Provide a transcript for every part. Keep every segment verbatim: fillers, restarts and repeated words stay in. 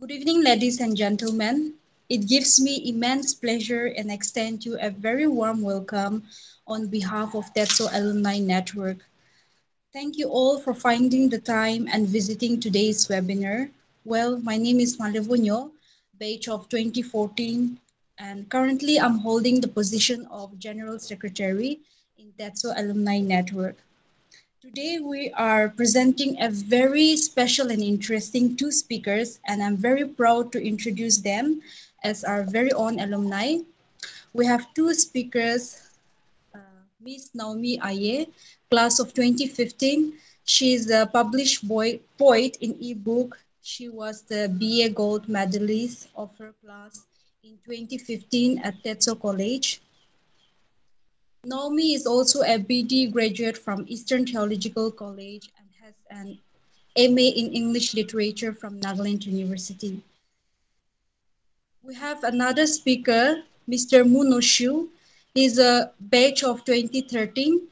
Good evening, ladies and gentlemen. It gives me immense pleasure and extend you a very warm welcome on behalf of TETSO Alumni Network. Thank you all for finding the time and visiting today's webinar. Well, my name is Malevunyo, batch of twenty fourteen, and currently I'm holding the position of General Secretary in TETSO Alumni Network. Today, we are presenting a very special and interesting two speakers, and I'm very proud to introduce them as our very own alumni. We have two speakers, uh, Miz Naomi Aye, class of twenty fifteen. She is a published boy, poet in ebook. She was the B A Gold Medalist of her class in twenty fifteen at TETSO College. Naomi is also a B D graduate from Eastern Theological College and has an M A in English Literature from Nagaland University. We have another speaker, Mister Muno Shiu. He's a batch of twenty thirteen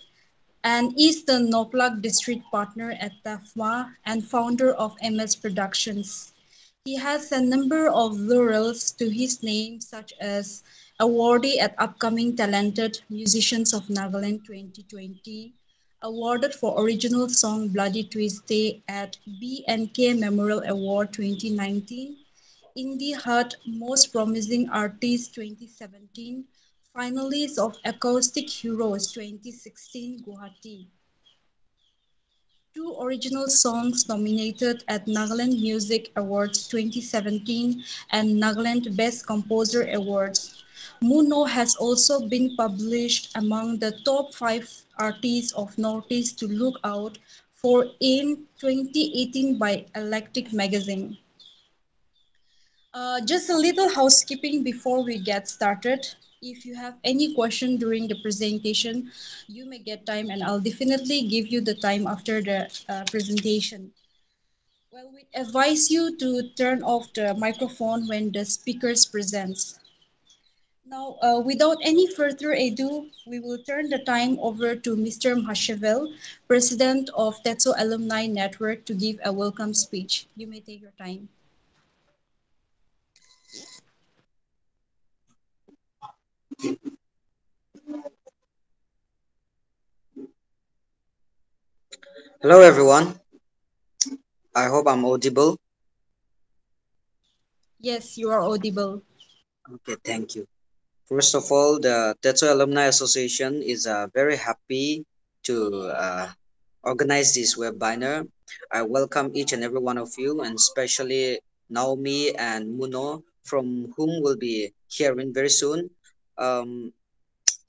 and is the Noklak district partner at TaFMA and founder of M S Productions. He has a number of laurels to his name, such as awardee at Upcoming Talented Musicians of Nagaland twenty twenty, awarded for original song Bloody Tuesday at B and K Memorial Award twenty nineteen, INDIHUT Most Promising Artist twenty seventeen, finalist of Acoustic Heroes twenty sixteen, Guwahati. Two original songs nominated at Nagaland Music Awards twenty seventeen and Nagaland Best Composer Awards. Muno has also been published among the top five artists of Northeast to look out for in twenty eighteen by Eclectic Magazine. Uh, just a little housekeeping before we get started. If you have any question during the presentation, you may get time, and I'll definitely give you the time after the uh, presentation. Well, we advise you to turn off the microphone when the speakers presents. Now, uh, without any further ado, we will turn the time over to Mister Mahashevel, President of TETSO Alumni Network, to give a welcome speech. You may take your time. Hello, everyone. I hope I'm audible. Yes, you are audible. Okay, thank you. First of all, the TETSO Alumni Association is uh, very happy to uh, organize this webinar. I welcome each and every one of you, and especially Naomi and Muno, from whom we'll be hearing very soon. Um,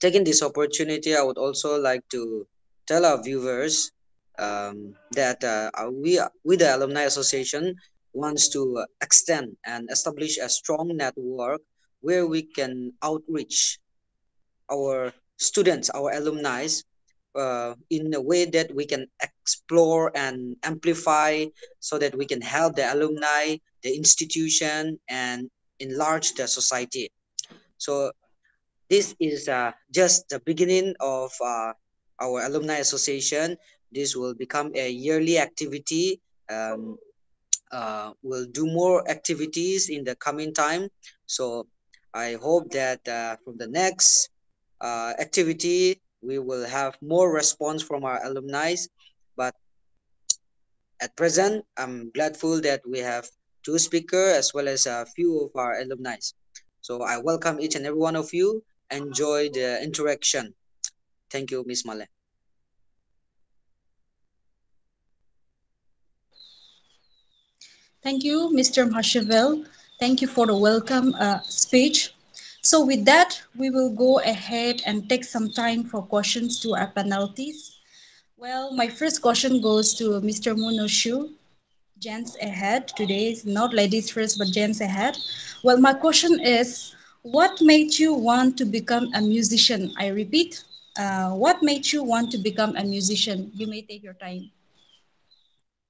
taking this opportunity, I would also like to tell our viewers um, that uh, we, we, the Alumni Association, wants to extend and establish a strong network where we can outreach our students, our alumni, uh, in a way that we can explore and amplify, so that we can help the alumni, the institution, and enlarge the society. So this is uh, just the beginning of uh, our Alumni Association. This will become a yearly activity. Um, uh, we'll do more activities in the coming time. So I hope that uh, from the next uh, activity, we will have more response from our alumni. But at present, I'm grateful that we have two speakers as well as a few of our alumni. So I welcome each and every one of you. Enjoy the interaction. Thank you, Miz Male. Thank you, Mister Mahashevel. Thank you for the welcome uh, speech. So with that, we will go ahead and take some time for questions to our panelists. Well, my first question goes to Mister Muno Shiu. Gents ahead, today is not ladies first, but gents ahead. Well, my question is, what made you want to become a musician? I repeat, uh, what made you want to become a musician? You may take your time.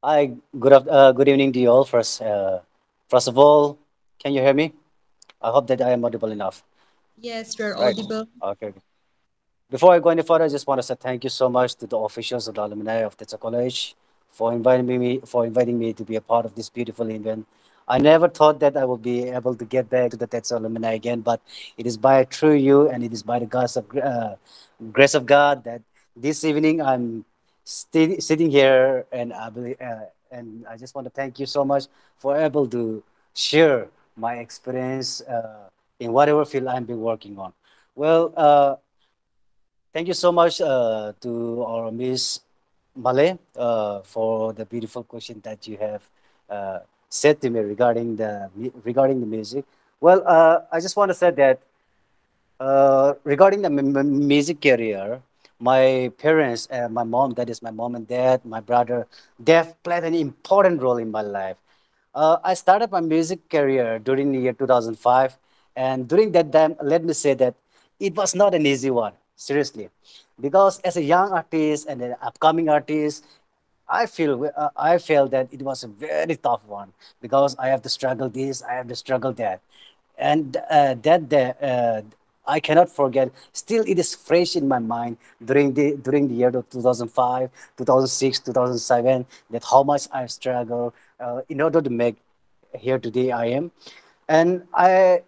Hi, good, uh, good evening to you all first. Uh, first of all, can you hear me? I hope that I am audible enough. Yes, you're right. Audible. Okay. Before I go any further, I just want to say thank you so much to the officials of the alumni of TETSO College for inviting me for inviting me to be a part of this beautiful event. I never thought that I would be able to get back to the TETSO alumni again, but it is by through you, and it is by the grace of, uh, grace of God that this evening I'm sti sitting here, and I, believe, uh, and I just want to thank you so much for able to share my experience uh, in whatever field I've been working on. Well, uh, thank you so much uh, to our Miss Malay uh, for the beautiful question that you have uh, said to me regarding the regarding the music. Well, uh, I just want to say that uh, regarding the m m music career, my parents, uh, my mom, that is my mom and dad, my brother, they've played an important role in my life. Uh, I started my music career during the year two thousand five, and during that time, let me say that it was not an easy one, seriously, because as a young artist and an upcoming artist, I feel uh, I felt that it was a very tough one, because I have to struggle this, I have to struggle that, and uh, that day, uh, I cannot forget. Still, it is fresh in my mind during the during the year of two thousand five, two thousand six, two thousand seven. That how much I struggled uh, in order to make here today I am, and I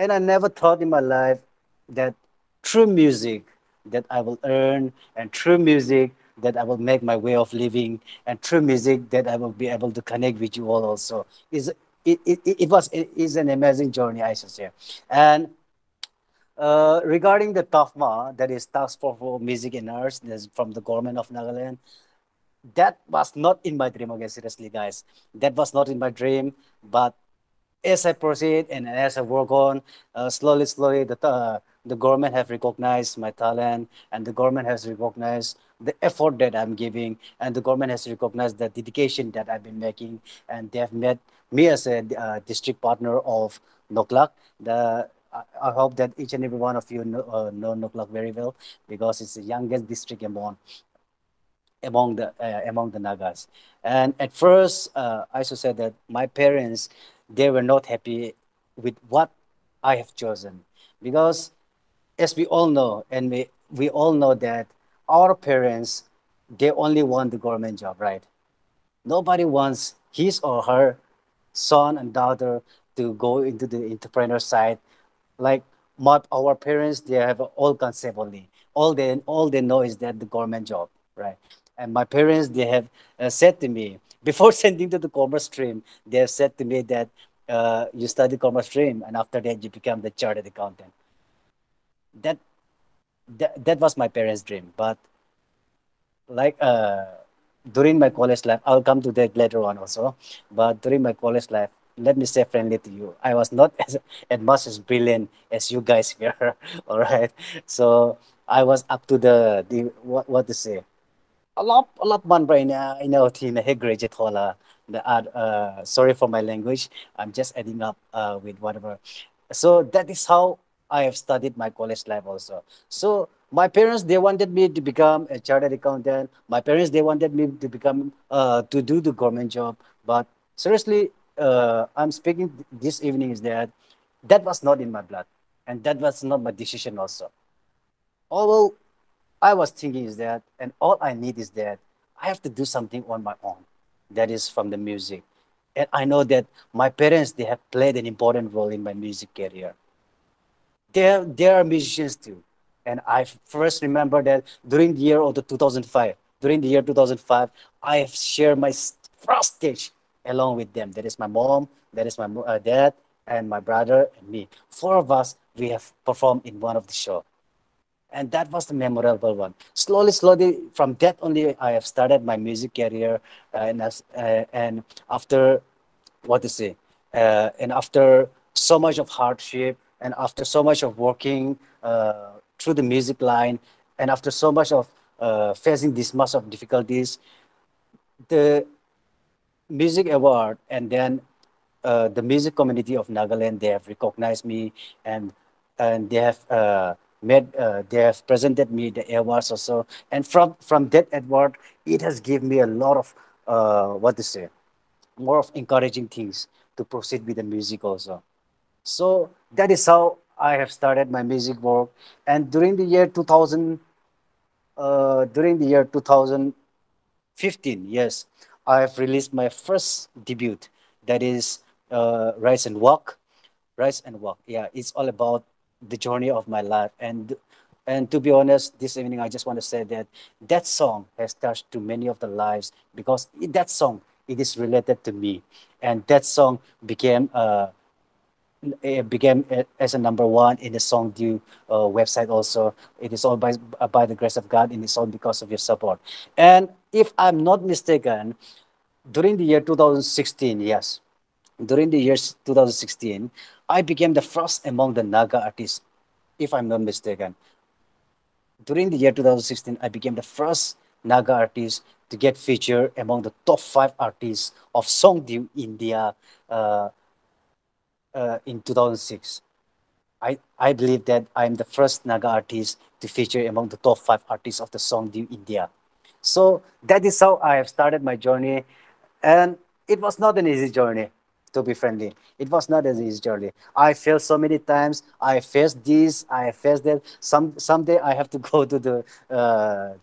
and I never thought in my life that through music that I will earn, and through music that I will make my way of living, and through music that I will be able to connect with you all. Also, is it, it it was it is an amazing journey, I should say, and. Uh, regarding the TaFMA, that is Task Force for Music and Arts from the government of Nagaland, that was not in my dream, okay, seriously, guys. That was not in my dream, but as I proceed and as I work on, uh, slowly, slowly, the, uh, the government have recognized my talent, and the government has recognized the effort that I'm giving, and the government has recognized the dedication that I've been making, and they have met me as a uh, district partner of Noklak. The I hope that each and every one of you know, uh, know Noklak very well, because it's the youngest district among among the uh, among the Nagas. And at first, uh, I should say that my parents, they were not happy with what I have chosen, because as we all know, and we we all know that our parents, they only want the government job, right? Nobody wants his or her son and daughter to go into the entrepreneur side. Like my, our parents, they have all concept only. All they, all they know is that the government job, right? And my parents, they have uh, said to me, before sending to the commerce stream, they have said to me that uh, you study commerce stream, and after that you become the chartered accountant. That, that, that was my parents' dream. But like uh, during my college life, I'll come to that later on also, but during my college life, let me say friendly to you, I was not as, as much as brilliant as you guys were, all right? So I was up to the, the what, what to say, a lot, a lot man brain, I know, graduate hola, uh, sorry for my language, I'm just adding up uh, with whatever. So that is how I have studied my college life also. So my parents, they wanted me to become a chartered accountant. My parents, they wanted me to become, uh, to do the government job, but seriously, Uh, I'm speaking this evening is that that was not in my blood, and that was not my decision also. Although I was thinking is that, and all I need is that I have to do something on my own, that is from the music. And I know that my parents, they have played an important role in my music career. They, they are musicians too. And I first remember that during the year of the two thousand five, during the year two thousand five, I have shared my first stage along with them. That is my mom, that is my uh, dad, and my brother, and me. Four of us, we have performed in one of the show. And that was the memorable one. Slowly, slowly, from that only, I have started my music career. Uh, and, uh, and after, what to say, uh, and after so much of hardship, and after so much of working uh, through the music line, and after so much of uh, facing this much of difficulties, the music award, and then uh, the music community of Nagaland, they have recognized me, and and they have uh, made uh, they have presented me the awards also. And from from that award, it has given me a lot of uh, what to say, more of encouraging things to proceed with the music also. So that is how I have started my music work. And during the year two thousand, uh, during the year two thousand fifteen, yes. I have released my first debut. that is uh, Rise and Walk. Rise and Walk, yeah, it's all about the journey of my life. And and to be honest, this evening, I just want to say that that song has touched to many of the lives, because in that song, it is related to me. And that song became uh, it became uh, as a number one in the Songdew uh, website also. It is all by, by the grace of God, and it's all because of your support. And if I'm not mistaken, during the year two thousand sixteen, yes, during the year two thousand sixteen, I became the first among the Naga artists, if I'm not mistaken. During the year two thousand sixteen, I became the first Naga artist to get featured among the top five artists of Songdew, India, uh, uh, in two thousand six. I, I believe that I'm the first Naga artist to feature among the top five artists of the Songdew, India. So that is how I have started my journey. And it was not an easy journey, to be friendly. It was not an easy journey. I failed so many times. I faced this, I faced that. Some someday I have to go to the uh,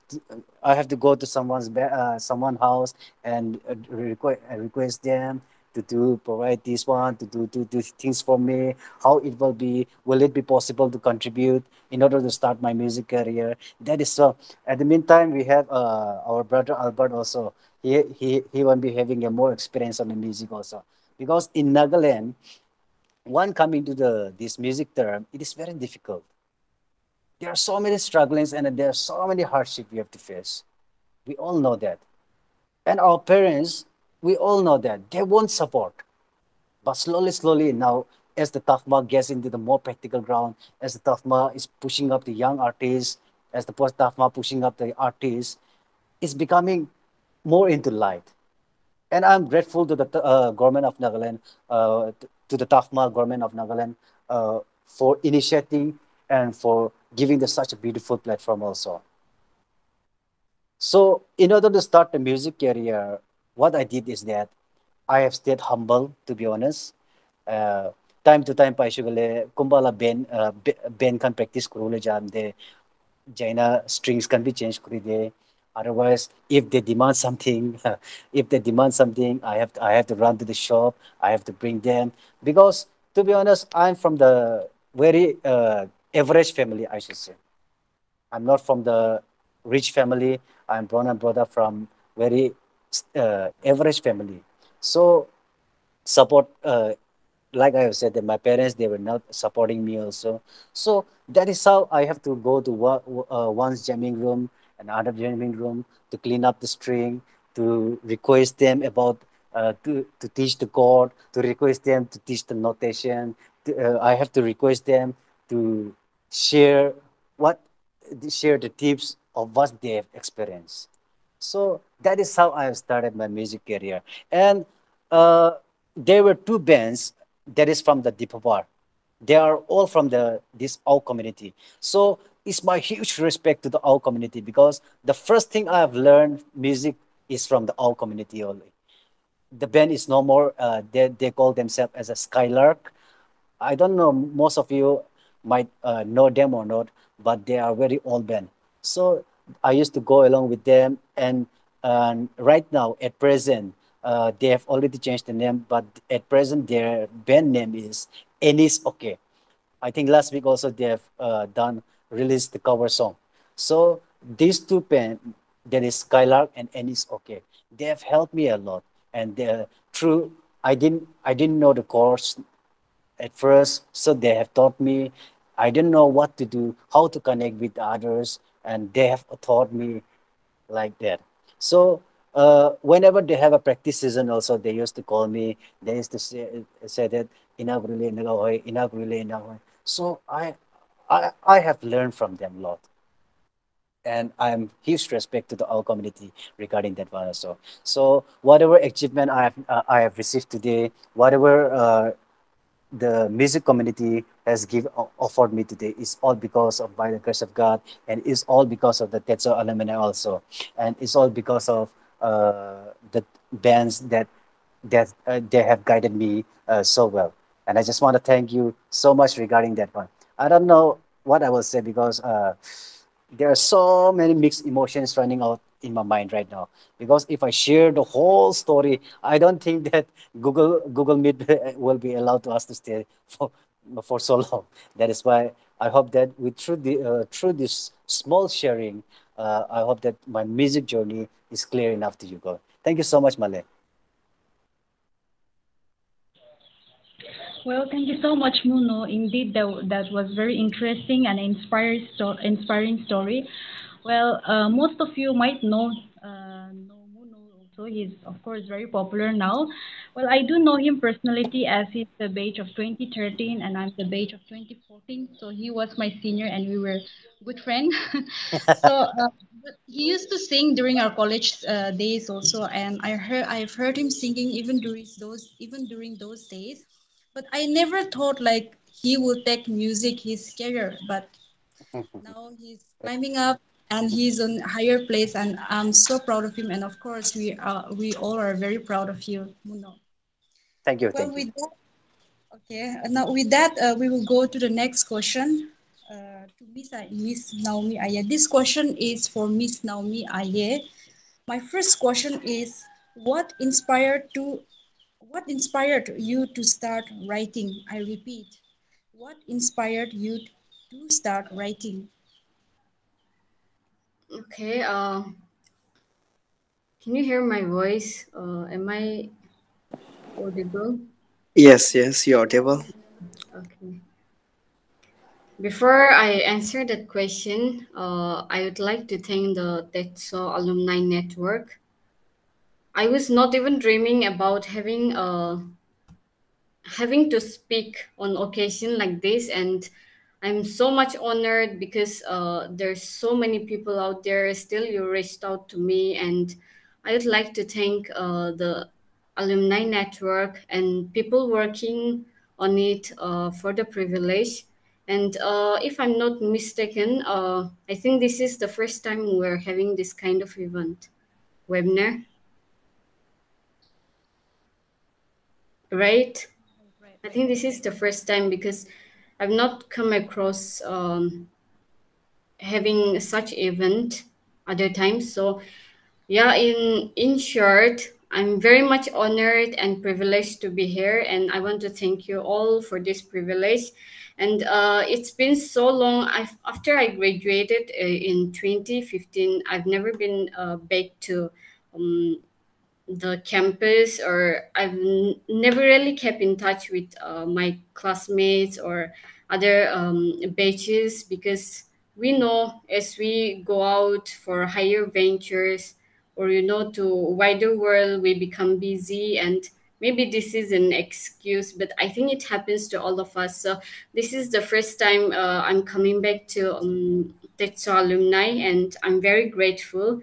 I have to go to someone's uh, someone's house and uh, request request them to do provide this one, to do to do things for me. How it will be? Will it be possible to contribute in order to start my music career? That is so. At the meantime, we have uh, our brother Albert also. He he he will be having a more experience on the music also. Because in Nagaland, one coming to the this music term, it is very difficult. There are so many strugglings and there are so many hardships we have to face. We all know that. And our parents, we all know that. They won't support. But slowly, slowly now, as the TaFMA gets into the more practical ground, as the TaFMA is pushing up the young artists, as the post-TaFMA pushing up the artists, it's becoming more into light. And I'm grateful to the uh, government of Nagaland, uh, to the TaFMA government of Nagaland uh, for initiating and for giving us such a beautiful platform also. So in order to start the music career, what I did is that I have stayed humble, to be honest. Uh, time to time, Paishugale, Kumbala Ben, Ben can practice Kurule Jamde, Jaina strings can be changed Kuride. Otherwise, if they demand something, if they demand something, I have to, I have to run to the shop. I have to bring them, because to be honest, I'm from the very uh, average family, I should say. I'm not from the rich family. I'm born and brought up from very uh, average family. So support, uh, like I have said, that my parents, they were not supporting me also. So that is how I have to go to one, uh, one's jamming room, another jamming room, to clean up the string, to request them about uh, to to teach the chord, to request them to teach the notation. To, uh, I have to request them to share what share the tips of what they have experienced. So that is how I have started my music career. And uh, there were two bands that is from the Dimapur. They are all from the this Aul community. So it's my huge respect to the Aul community, because the first thing I have learned music is from the Aul community only. The band is no more, uh, they, they call themselves as a Skylark. I don't know, most of you might uh, know them or not, but they are very old band. So I used to go along with them, and, and right now, at present, uh, they have already changed the name, but at present their band name is Ennis OK. I think last week also they have uh, done released the cover song. So these two bands, that is Skylark and Ennis OK, they have helped me a lot. And they're true, I didn't, I didn't know the chords at first, so they have taught me. I didn't know what to do, how to connect with others, and they have taught me like that. So uh, whenever they have a practice season also, they used to call me, they used to say, say that, Inagrule, Inagoy, Inagrule, Inagoy. So I, I, I have learned from them a lot, and I'm huge respect to the Aul community regarding that one also. So whatever achievement I have, uh, I have received today, whatever uh, the music community has give, offered me today, is all because of by the grace of God, and it's all because of the TETSO alumni also, and it's all because of uh, the bands that, that uh, they have guided me uh, so well. And I just want to thank you so much regarding that one. I don't know what I will say, because uh, there are so many mixed emotions running out in my mind right now, because if I share the whole story, I don't think that Google Google Meet will be allowed to us to stay for for so long. That is why I hope that with through the uh, through this small sharing, uh, I hope that my music journey is clear enough to you guys. Thank you so much, Malay. Well, thank you so much, Muno. Indeed, that, that was very interesting and inspiring, sto inspiring story. Well, uh, most of you might know, uh, know Muno also. He's, of course, very popular now. Well, I do know him personally as he's the batch of twenty thirteen and I'm the batch of twenty fourteen. So he was my senior and we were good friends. So uh, he used to sing during our college uh, days also. And I heard, I've heard him singing even during those, even during those days. But I never thought like he would take music his career, but now he's climbing up and he's on higher place, and I'm so proud of him. And of course, we are, we all are very proud of you, Muno. Thank you. Well, thank with you. That, okay. Now with that, uh, we will go to the next question uh, to Miss Miss Naomi Aye. This question is for Miss Naomi Aye. My first question is, what inspired to What inspired you to start writing? I repeat, what inspired you to start writing? Okay. Uh, can you hear my voice? Uh, am I audible? Yes, yes, you're audible. Okay. Before I answer that question, uh, I would like to thank the TETSO Alumni Network. I was not even dreaming about having uh, having to speak on occasion like this, and I'm so much honored because uh, there's so many people out there. Still, you reached out to me, and I would like to thank uh, the Alumni Network and people working on it uh, for the privilege. And uh, if I'm not mistaken, uh, I think this is the first time we're having this kind of event, webinar. Right? I think this is the first time because I've not come across um, having such event other times. So yeah, in, in short, I'm very much honored and privileged to be here. And I want to thank you all for this privilege. And uh, it's been so long. I've, after I graduated uh, in twenty fifteen, I've never been uh, back to um, the campus, or I've never really kept in touch with uh, my classmates or other um, batches, because we know as we go out for higher ventures or, you know, to wider world, we become busy, and maybe this is an excuse, but I think it happens to all of us. So this is the first time uh, I'm coming back to um, TETSO Alumni, and I'm very grateful.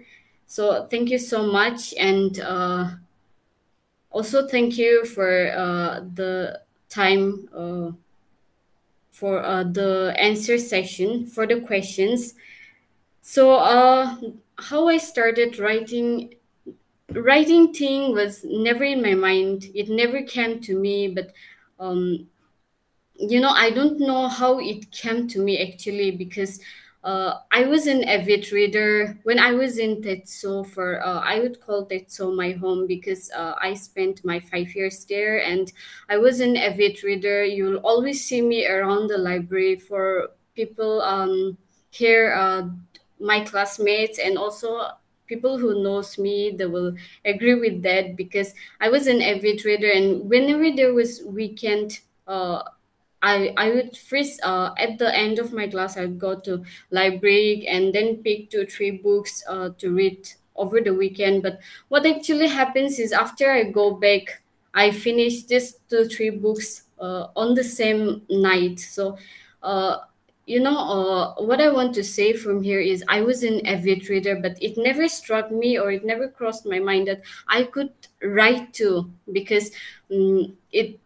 So thank you so much, and uh, also thank you for uh, the time uh, for uh, the answer section for the questions. So uh, how I started writing, writing thing was never in my mind. It never came to me, but um, you know, I don't know how it came to me actually, because Uh, I was an avid reader when I was in TETSO. For uh, I would call TETSO my home because uh, I spent my five years there, and I was an avid reader. You'll always see me around the library for people um, here, uh, my classmates, and also people who knows me, they will agree with that because I was an avid reader, and whenever there was weekend, uh, I, I would freeze uh, at the end of my class. I would go to library and then pick two, three books uh, to read over the weekend. But what actually happens is after I go back, I finish just two, three books uh, on the same night. So, uh, you know, uh, what I want to say from here is I was an avid reader, but it never struck me or it never crossed my mind that I could write too, because um, it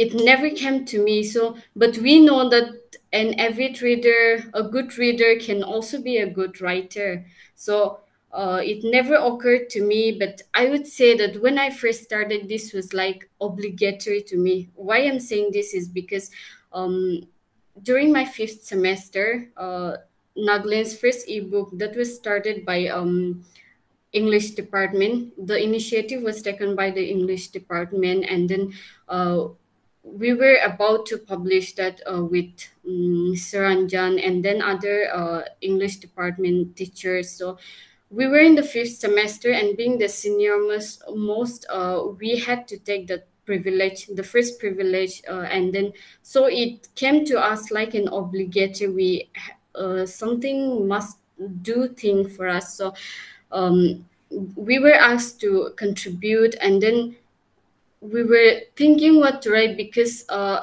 It never came to me. So, but we know that an avid reader, a good reader can also be a good writer. So uh, it never occurred to me, but I would say that when I first started, this was like obligatory to me. Why I'm saying this is because um, during my fifth semester, uh, Nagaland's first ebook that was started by um, English department. The initiative was taken by the English department, and then uh, we were about to publish that uh, with um, Saranjan and then other uh, English department teachers. So we were in the fifth semester, and being the senior most, most uh, we had to take the privilege, the first privilege, uh, and then so it came to us like an obligatory, uh, something must do thing for us. So um, we were asked to contribute, and then we were thinking what to write, because uh,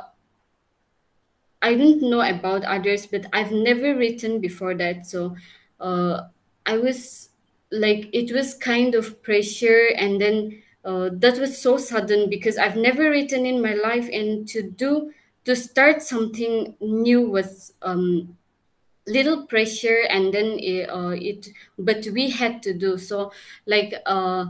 I don't know about others, but I've never written before that. So uh, I was like, it was kind of pressure, and then uh, that was so sudden because I've never written in my life, and to do, to start something new was um, little pressure, and then it, uh, it, but we had to do. So like, uh,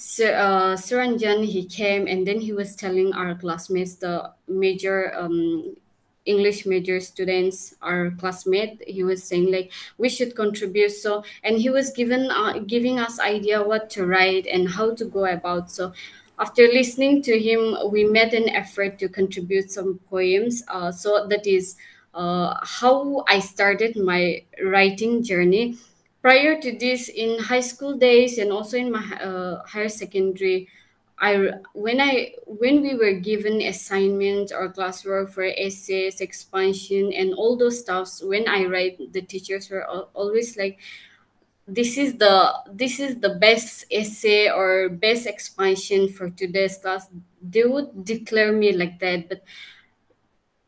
So, uh, Saranjan, he came, and then he was telling our classmates, the major um, English major students, our classmate, he was saying like, we should contribute. So, and he was given uh, giving us idea what to write and how to go about. So after listening to him, we made an effort to contribute some poems. Uh, so that is uh, how I started my writing journey. Prior to this, in high school days and also in my uh, higher secondary, I when I when we were given assignments or classwork for essays, expansion, and all those stuffs, when I write, the teachers were always like, "This is the this is the best essay or best expansion for today's class." They would declare me like that, but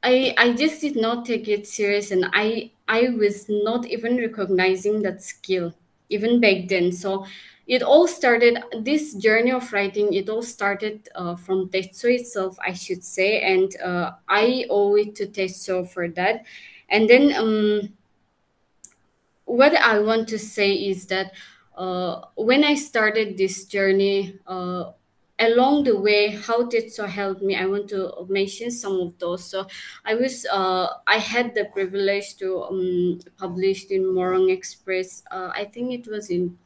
I I just did not take it serious, and I. I was not even recognizing that skill even back then. So it all started, this journey of writing, it all started uh, from TETSO itself, I should say. And uh, I owe it to TETSO for that. And then um, what I want to say is that uh, when I started this journey, uh, along the way, how TETSO helped me, I want to mention some of those. So I was, uh, I had the privilege to um, publish in Morong Express. Uh, I think it was in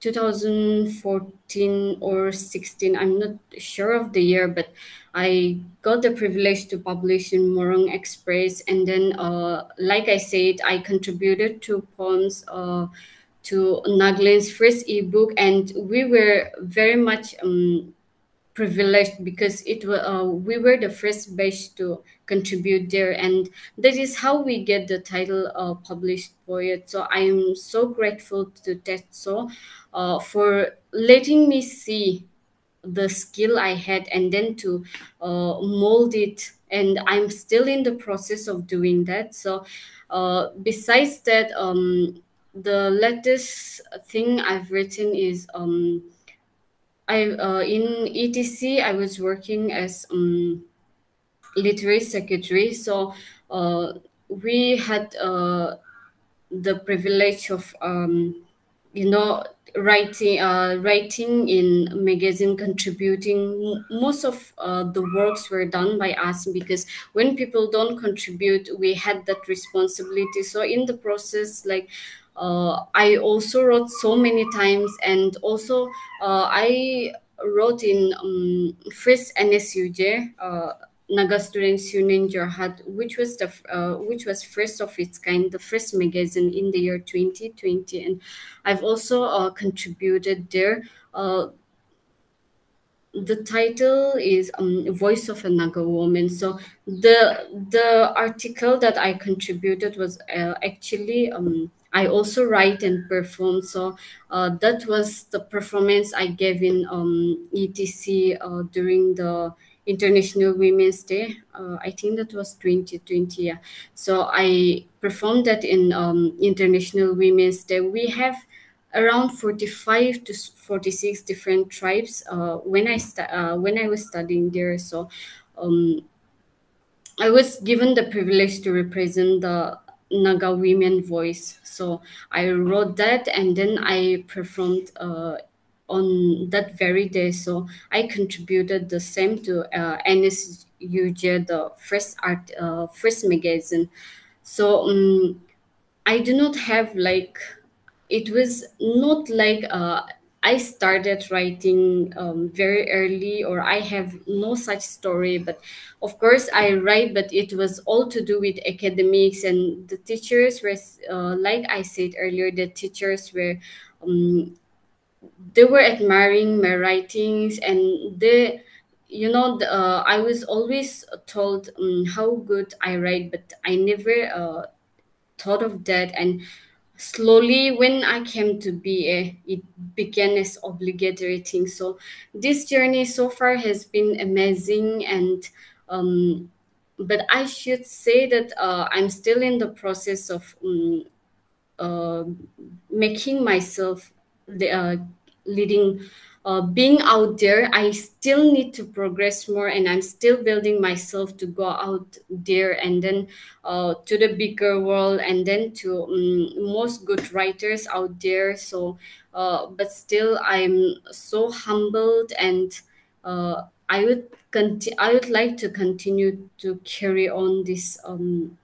two thousand fourteen or sixteen. I'm not sure of the year, but I got the privilege to publish in Morong Express. And then, uh, like I said, I contributed two poems uh, to Nagaland's first ebook, and we were very much um, privileged because it uh, we were the first batch to contribute there, and that is how we get the title uh, published poet. So I am so grateful to TETSO uh, for letting me see the skill I had and then to uh, mold it, and I'm still in the process of doing that. So uh, besides that, um. the latest thing I've written is um, I uh, in E T C I was working as um, literary secretary. So uh, we had uh, the privilege of um, you know writing uh, writing in magazine, contributing. Most of uh, the works were done by us, because when people don't contribute, we had that responsibility. So in the process, like. Uh, I also wrote so many times, and also uh, I wrote in um, first N S U J, uh, Naga Students Union Journal, which was the uh, which was first of its kind, the first magazine in the year twenty twenty, and I've also uh, contributed there. Uh, the title is um, Voice of a Naga Woman. So the the article that I contributed was uh, actually. Um, I also write and perform, so uh, that was the performance I gave in um, E T C uh, during the International Women's Day. Uh, I think that was twenty twenty. Yeah. So I performed that in um, International Women's Day. We have around forty-five to forty-six different tribes uh, when I uh, when I was studying there. So um, I was given the privilege to represent the Naga women voice. So I wrote that, and then I performed uh, on that very day. So I contributed the same to uh, N S U J, the first art, uh, first magazine. So um, I do not have like it was not like uh, I started writing um, very early, or I have no such story. But of course I write, but it was all to do with academics, and the teachers were, uh, like I said earlier, the teachers were, um, they were admiring my writings, and they, you know, the, uh, I was always told um, how good I write, but I never uh, thought of that. And slowly, when I came to B A, it began as obligatory thing. So this journey so far has been amazing, and um, but I should say that uh, I'm still in the process of um, uh, making myself the uh, leading, uh, being out there. I still need to progress more, and I'm still building myself to go out there, and then uh, to the bigger world, and then to um, most good writers out there. So, uh, but still, I'm so humbled, and uh, I would conti- I would like to continue to carry on this um,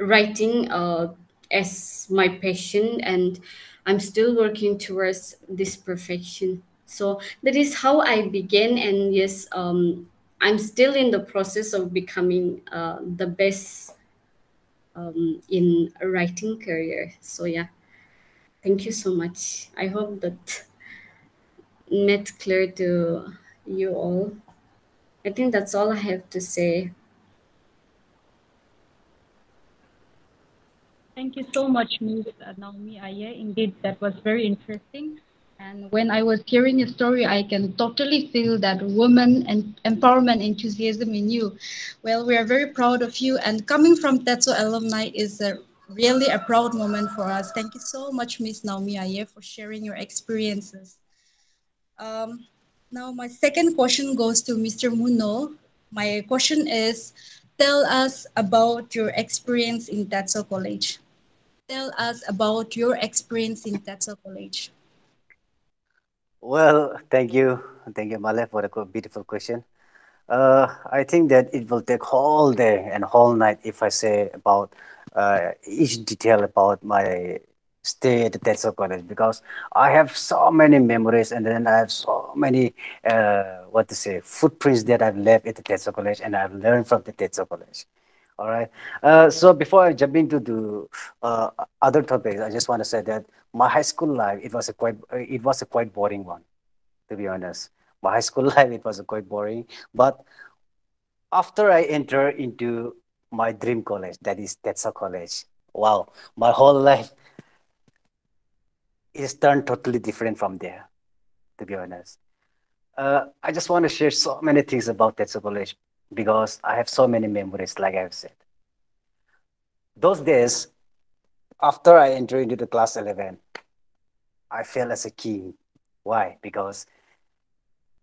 writing uh, as my passion, and I'm still working towards this perfection. So that is how I began, and yes, um, I'm still in the process of becoming uh, the best um, in writing career. So yeah, thank you so much. I hope that made clear to you all. I think that's all I have to say. Thank you so much, Miz Naomi Aye. Indeed, that was very interesting. And when I was hearing your story, I can totally feel that woman and empowerment enthusiasm in you. Well, we are very proud of you. And coming from TETSO alumni is a, really a proud moment for us. Thank you so much, Miz Naomi Aye, for sharing your experiences. Um, now, my second question goes to Mister Muno. My question is, tell us about your experience in TETSO College. Tell us about your experience in TETSO College. Well, thank you. Thank you, Malay, for the beautiful question. Uh, I think that it will take whole day and whole night if I say about uh, each detail about my stay at TETSO College, because I have so many memories, and then I have so many, uh, what to say, footprints that I've left at the TETSO College, and I've learned from the TETSO College. All right. Uh, so before I jump into the uh, other topics, I just want to say that my high school life, it was a quite, it was a quite boring one, to be honest. My high school life, it was a quite boring. But after I enter into my dream college, that is TETSO College, wow, my whole life is turned totally different from there, to be honest. Uh, I just want to share so many things about TETSO College, because I have so many memories, like I've said. Those days, after I entered into the class eleven, I felt as a king. Why? Because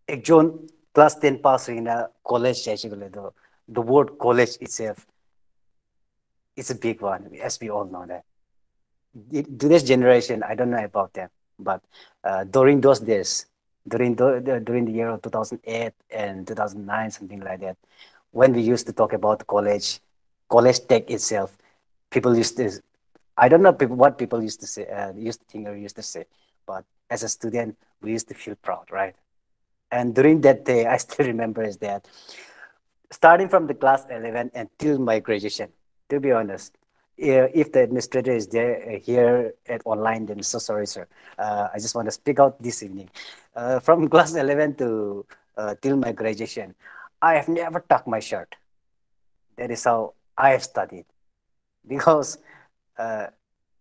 ekjon class ten pass in a college, the word college itself is a big one, as we all know that. This generation, I don't know about them, but uh, during those days, during the, during the year of two thousand eight and two thousand nine, something like that, when we used to talk about college, college tech itself, people used to, I don't know people, what people used to say, uh, used to think or used to say, but as a student, we used to feel proud, right? And during that day, I still remember is that starting from the class eleven until my graduation, to be honest, if the administrator is there here at online, then so sorry, sir. Uh, I just want to speak out this evening. Uh, from class eleven to uh, till my graduation, I have never tucked my shirt. That is how I have studied, because uh,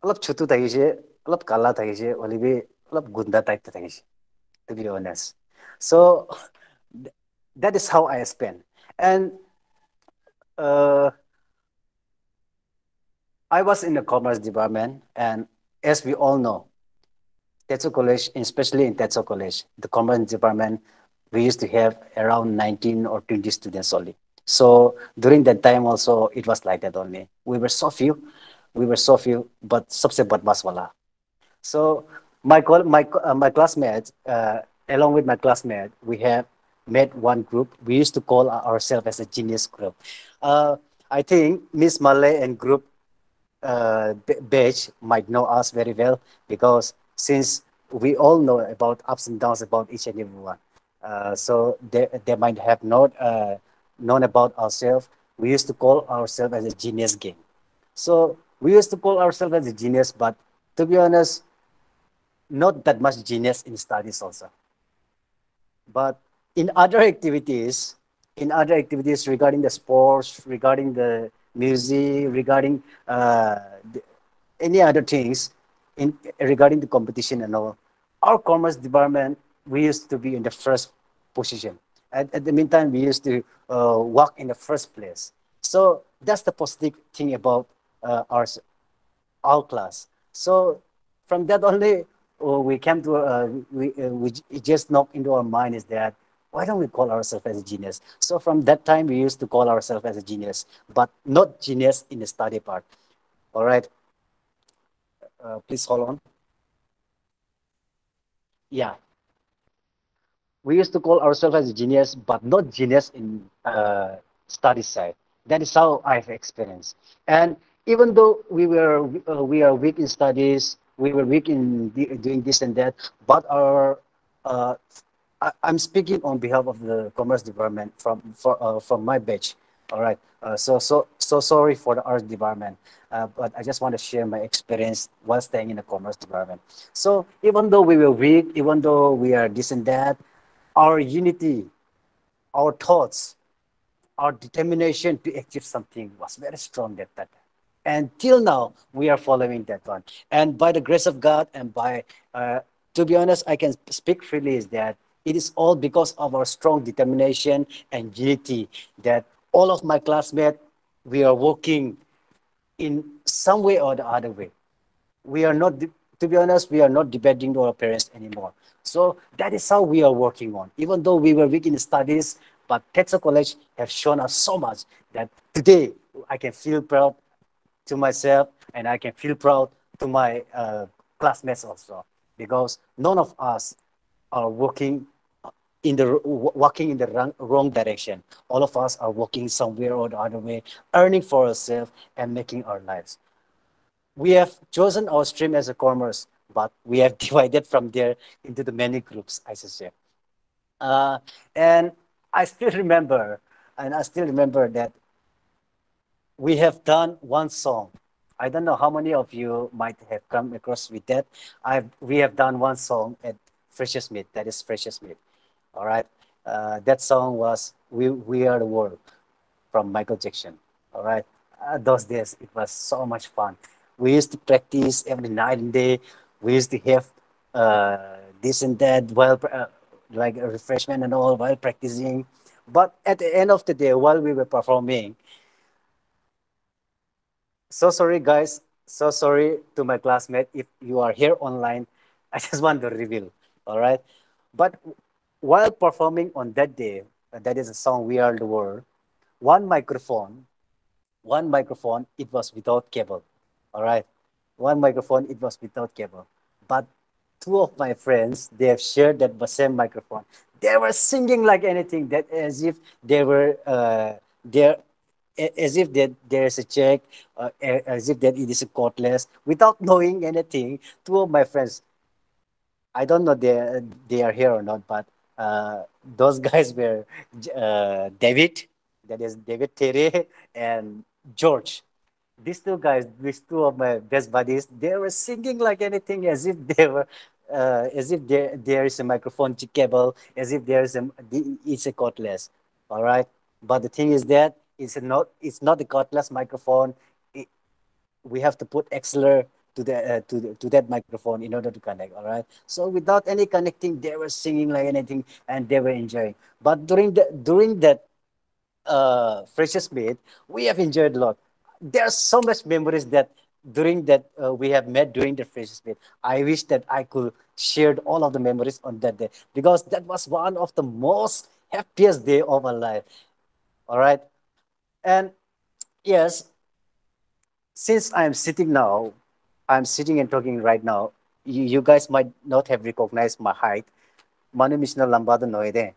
to be honest. So that is how I spent. And uh, I was in the commerce department, and as we all know, TETSO College, especially in TETSO College, the commerce department, we used to have around nineteen or twenty students only. So during that time also, it was like that only. We were so few, we were so few, but sabse badmash wala. So my my uh, my classmates, uh, along with my classmate, we have made one group. We used to call ourselves as a genius group. Uh, I think Miss Malay and group uh, batch might know us very well, because since we all know about ups and downs about each and every one, uh, so they, they might have not uh, known about ourselves. We used to call ourselves as a genius gang. So we used to call ourselves as a genius, but to be honest, not that much genius in studies also. But in other activities, in other activities regarding the sports, regarding the music, regarding uh, the, any other things, in regarding the competition and all, our commerce department, we used to be in the first position. At, at the meantime, we used to uh, walk in the first place. So that's the positive thing about uh, our, our class. So from that only, oh, we came to, uh, we, uh, we it just knocked into our mind is that, why don't we call ourselves as a genius? So from that time, we used to call ourselves as a genius, but not genius in the study part. All right. Uh, please hold on. Yeah. We used to call ourselves as a genius, but not genius in uh, study side. That is how I've experienced. And even though we were, uh, we are weak in studies, we were weak in doing this and that, but our, uh, I, I'm speaking on behalf of the commerce department from for, uh, from my batch. All right, uh, so so so sorry for the arts department, uh, but I just want to share my experience while staying in the commerce department. So even though we were weak, even though we are this and that, our unity, our thoughts, our determination to achieve something was very strong at that time. And till now, we are following that one. And by the grace of God, and by, uh, to be honest, I can speak freely is that it is all because of our strong determination and unity that all of my classmates, we are working in some way or the other way. We are not, to be honest, we are not debating to our parents anymore. So that is how we are working on. Even though we were weak in studies, but TETSO College have shown us so much that today I can feel proud to myself, and I can feel proud to my uh, classmates also, because none of us are working in the walking in the wrong, wrong direction. All of us are working somewhere or the other way, earning for ourselves and making our lives. We have chosen our stream as a commerce, but we have divided from there into the many groups, I suggest. Uh, and I still remember, and I still remember that we have done one song. I don't know how many of you might have come across with that. I've, we have done one song at Freshers Meet. That is Freshers Meet. All right. Uh, that song was "We We Are the World" from Michael Jackson. All right. Uh, those days it was so much fun. We used to practice every night and day. We used to have uh, this and that while uh, like a refreshment and all while practicing. But at the end of the day, while we were performing. So sorry, guys. So sorry to my classmate. If you are here online, I just want to reveal, all right? But while performing on that day, that is a song, We Are the World, one microphone, one microphone, it was without cable, all right? One microphone, it was without cable. But two of my friends, they have shared that same microphone. They were singing like anything, that as if they were uh, there. As if that there is a check, uh, as if that it is a cordless, without knowing anything. Two of my friends, I don't know they they are here or not, but uh, those guys were uh, David, that is David Terry and George. These two guys, these two of my best buddies, they were singing like anything, as if they were, uh, as if there there is a microphone cable, as if there is a it's a cordless. All right, but the thing is that. It's not. It's not the cordless microphone. It, we have to put X L R to the uh, to the, to that microphone in order to connect. All right. So without any connecting, they were singing like anything, and they were enjoying. But during the during that uh, Freshers Meet, we have enjoyed a lot. There are so much memories that during that uh, we have met during the Freshers Meet. I wish that I could share all of the memories on that day, because that was one of the most happiest day of our life. All right. And yes, since I'm sitting now, I'm sitting and talking right now, you, you guys might not have recognized my height. My name is Lambada Noede.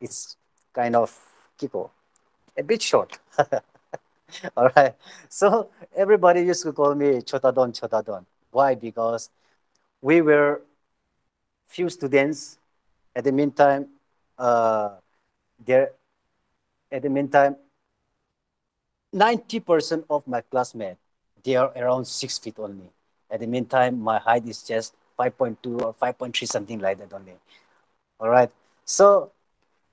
It's kind of Kiko, a bit short. All right. So everybody used to call me Chotadon, Chotadon. Why? Because we were few students. At the meantime, uh, there. At the meantime, ninety percent of my classmates, they are around six feet only. At the meantime, my height is just five point two or five point three, something like that only. All right. So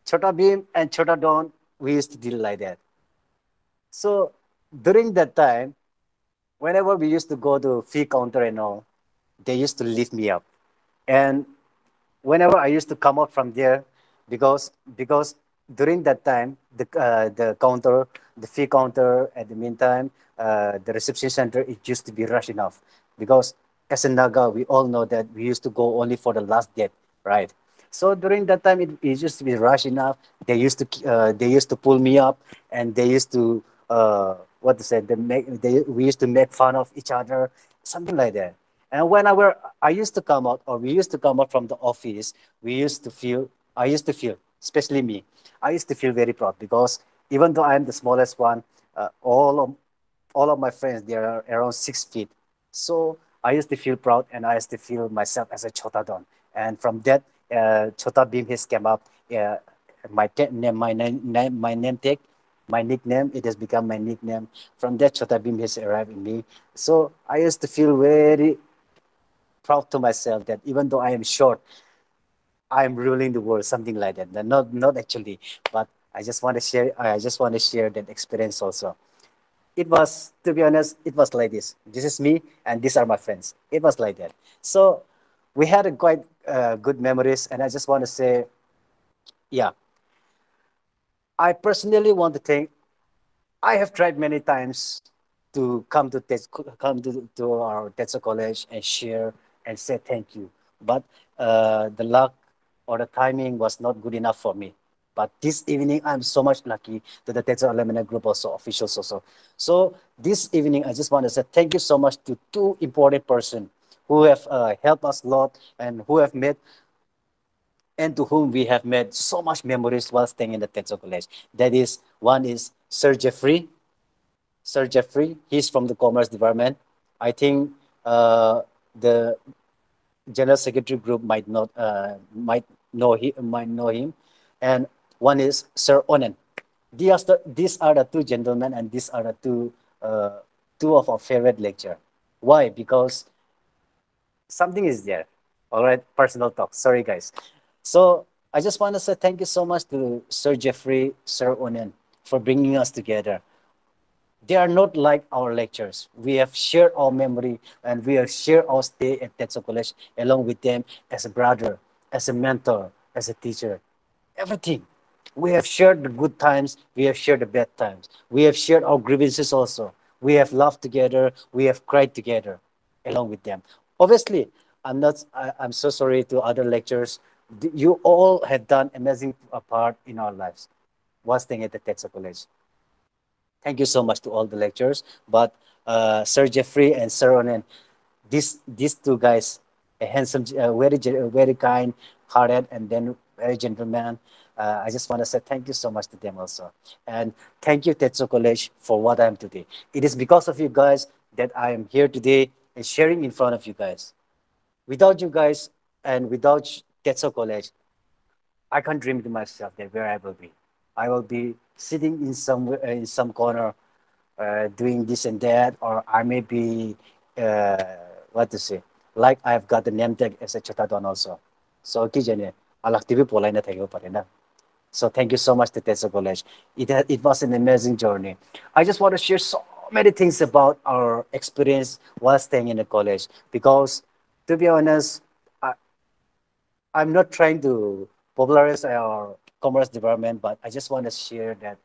Chota Bhim and Chota Don, we used to deal like that. So during that time, whenever we used to go to fee counter and all, they used to lift me up. And whenever I used to come out from there, because because during that time, the, uh, the counter, the fee counter, at the meantime, uh, the reception center, it used to be rush enough. Because as a Naga, we all know that we used to go only for the last date, right? So during that time, it, it used to be rush enough. They used to uh, they used to pull me up, and they used to uh, what to say? They make they we used to make fun of each other, something like that. And when I were I used to come out, or we used to come out from the office, we used to feel I used to feel, especially me, I used to feel very proud, because even though I am the smallest one, uh, all of all of my friends, they are around six feet. So I used to feel proud, and I used to feel myself as a Chotadon, and from that. Uh, Chota Bhim has come up. Uh, my name, my name, my name tag, my nickname. It has become my nickname. From that, Chota Bhim has arrived in me. So I used to feel very proud to myself that even though I am short, I am ruling the world, something like that. Not, not actually, but I just want to share. I just want to share that experience also. It was, to be honest, it was like this. This is me, and these are my friends. It was like that. So we had a quite uh, good memories, and I just want to say, yeah, I personally want to thank, I have tried many times to come to TETSO, come to, to our TETSO College and share and say thank you, but uh, the luck or the timing was not good enough for me. But this evening, I'm so much lucky to the TETSO Alumni Group also, officials also. So this evening, I just want to say thank you so much to two important persons who have uh, helped us a lot, and who have made, and to whom we have made so much memories while staying in the TETSO College. That is, one is Sir Jeffrey. Sir Jeffrey, he's from the Commerce Department. I think uh, the General Secretary Group might not uh, might know he might know him. And one is Sir Onan. These are, these are the two gentlemen, and these are the two uh, two of our favorite lecturers. Why? Because something is there. All right, personal talk. Sorry, guys. So I just want to say thank you so much to Sir Jeffrey, Sir Onan, for bringing us together. They are not like our lectures. We have shared our memory, and we have shared our stay at TETSO College along with them as a brother, as a mentor, as a teacher, everything. We have shared the good times. We have shared the bad times. We have shared our grievances also. We have laughed together. We have cried together along with them. Obviously, I'm not. I, I'm so sorry to other lecturers. You all have done amazing part in our lives while staying at the TETSO College. Thank you so much to all the lecturers. But uh, Sir Jeffrey and Sir Onan, these these two guys, a handsome, uh, very very kind hearted, and then very gentleman. Uh, I just want to say thank you so much to them also, and thank you TETSO College for what I am today. It is because of you guys that I am here today, sharing in front of you guys. Without you guys and without TETSO College, I can't dream to myself that where I will be. I will be sitting in some, in some corner uh, doing this and that, or I may be, uh, what to say, like I've got the name tag as a Chotadon also. So, so thank you so much to TETSO College. It, it was an amazing journey. I just want to share so many things about our experience while staying in the college, because to be honest, I, I'm not trying to popularize our commerce department, but I just want to share that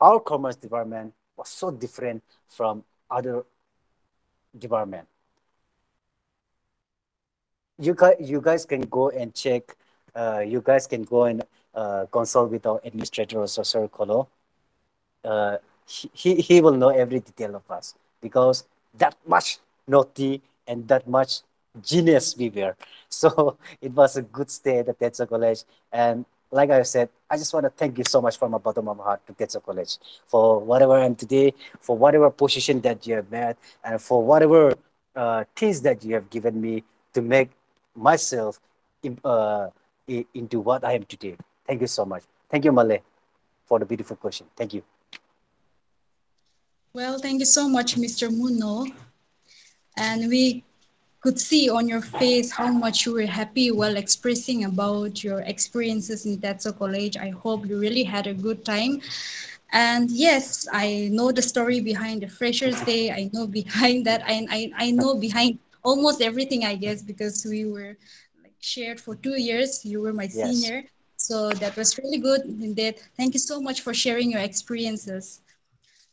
our commerce department was so different from other department. You, you guys can go and check, uh, you guys can go and uh, consult with our administrator also, Sir Kolo. Uh, He, he will know every detail of us, because that much naughty and that much genius we were. So it was a good stay at the TETSO College, and like I said, I just want to thank you so much from the bottom of my heart to TETSO College for whatever I am today, for whatever position that you have met, and for whatever uh, things that you have given me to make myself in, uh, into what I am today. Thank you so much. Thank you, Malay, for the beautiful question. Thank you. Well, thank you so much, Mister Muno. And we could see on your face how much you were happy while expressing about your experiences in TETSO College. I hope you really had a good time. And yes, I know the story behind the Freshers' Day. I know behind that. I, I, I know behind almost everything, I guess, because we were like shared for two years. You were my yes. senior. So that was really good indeed. Thank you so much for sharing your experiences.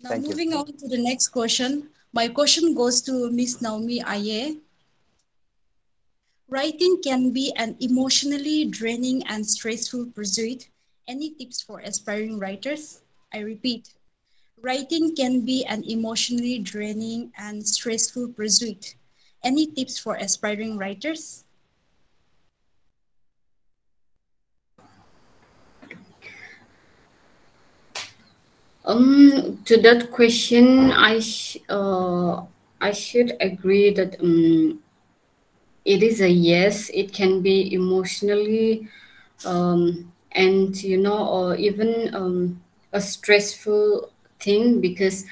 Now, Thank moving you. on to the next question. My question goes to Miss Naomi Aye. Writing can be an emotionally draining and stressful pursuit. Any tips for aspiring writers? I repeat, writing can be an emotionally draining and stressful pursuit. Any tips for aspiring writers? Um, to that question, I sh uh, I should agree that um, it is a yes. It can be emotionally um, and you know, or even um, a stressful thing, because,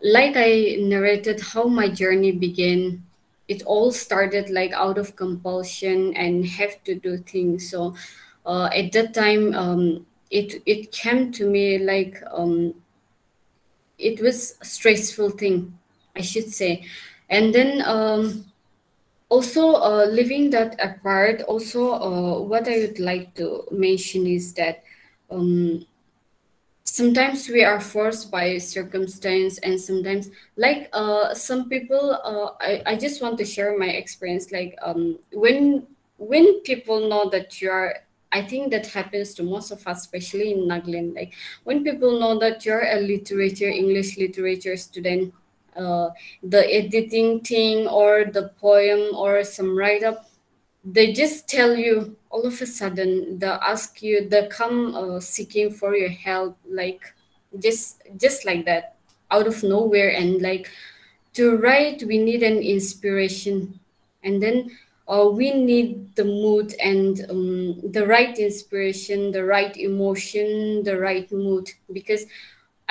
like I narrated, how my journey began. It all started like out of compulsion and have to do things. So, uh, at that time. Um, It it came to me like um, it was a stressful thing, I should say. And then um, also uh, leaving that apart, also uh, what I would like to mention is that um, sometimes we are forced by circumstance, and sometimes like uh, some people, uh, I, I just want to share my experience. Like um, when, when people know that you are, I think that happens to most of us, especially in Nagaland. Like when people know that you're a literature, English literature student, uh, the editing thing or the poem or some write-up, they just tell you all of a sudden. They ask you, they come uh, seeking for your help, like just just like that, out of nowhere. And like to write, we need an inspiration, and then. Uh, we need the mood and um, the right inspiration, the right emotion, the right mood. Because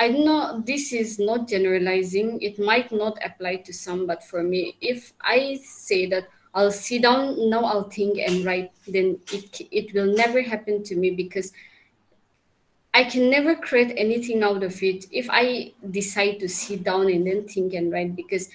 I know this is not generalizing. It might not apply to some, but for me, if I say that I'll sit down, now I'll think and write, then it, it will never happen to me, because I can never create anything out of it if I decide to sit down and then think and write, because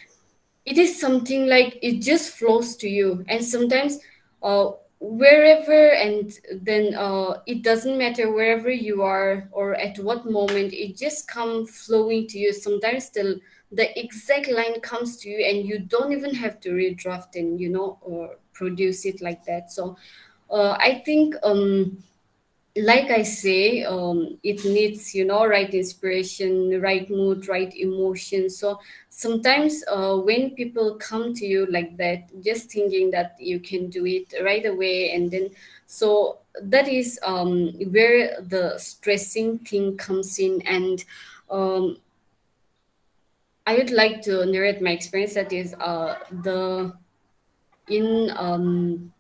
it is something like it just flows to you. And sometimes uh, wherever, and then uh, it doesn't matter wherever you are or at what moment, it just comes flowing to you. Sometimes the, the exact line comes to you and you don't even have to redraft and, you know, or produce it like that. So uh, I think, um, like I say, um, it needs, you know, right inspiration, right mood, right emotion. So sometimes uh, when people come to you like that, just thinking that you can do it right away, and then so that is um, where the stressing thing comes in. And um, I would like to narrate my experience. That is uh, the in um,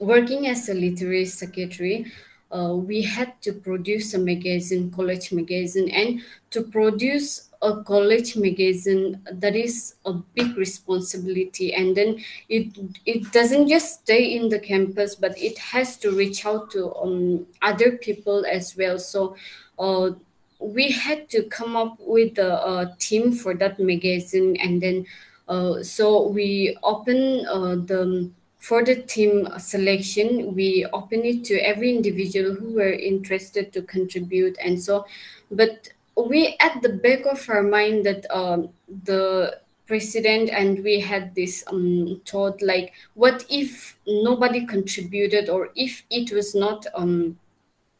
working as a literary secretary. Uh, we had to produce a magazine, college magazine, and to produce a college magazine, that is a big responsibility. And then it it doesn't just stay in the campus, but it has to reach out to um, other people as well. So uh, we had to come up with a, a theme for that magazine, and then uh, so we open uh, the. For the team selection, we open it to every individual who were interested to contribute, and so. But we at the back of our mind that um, the president and we had this um, thought like, what if nobody contributed, or if it was not um,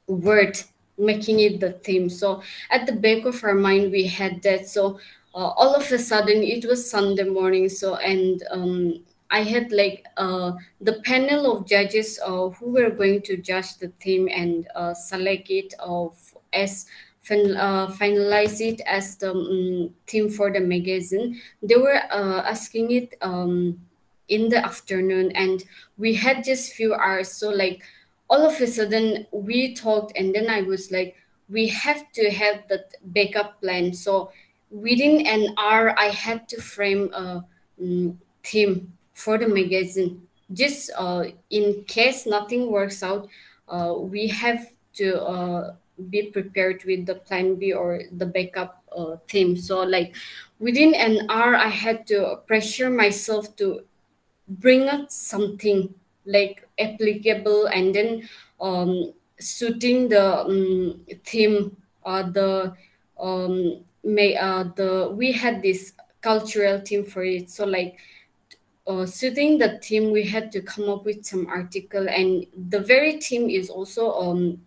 worth making it the theme? So at the back of our mind, we had that. So uh, all of a sudden, it was Sunday morning. So and. Um, I had like uh, the panel of judges uh, who were going to judge the theme and uh, select it of as fin uh, finalize it as the um, theme for the magazine. They were uh, asking it um, in the afternoon, and we had just few hours. So like all of a sudden we talked, and then I was like, we have to have that backup plan. So within an hour, I had to frame a um, theme for the magazine. Just uh, in case nothing works out, uh, we have to uh, be prepared with the plan B or the backup uh, theme. So like within an hour, I had to pressure myself to bring up something like applicable, and then um, suiting the um, theme or uh, the um, may uh, the we had this cultural theme for it. So like uh, suiting the theme, we had to come up with some article, and the very theme is also um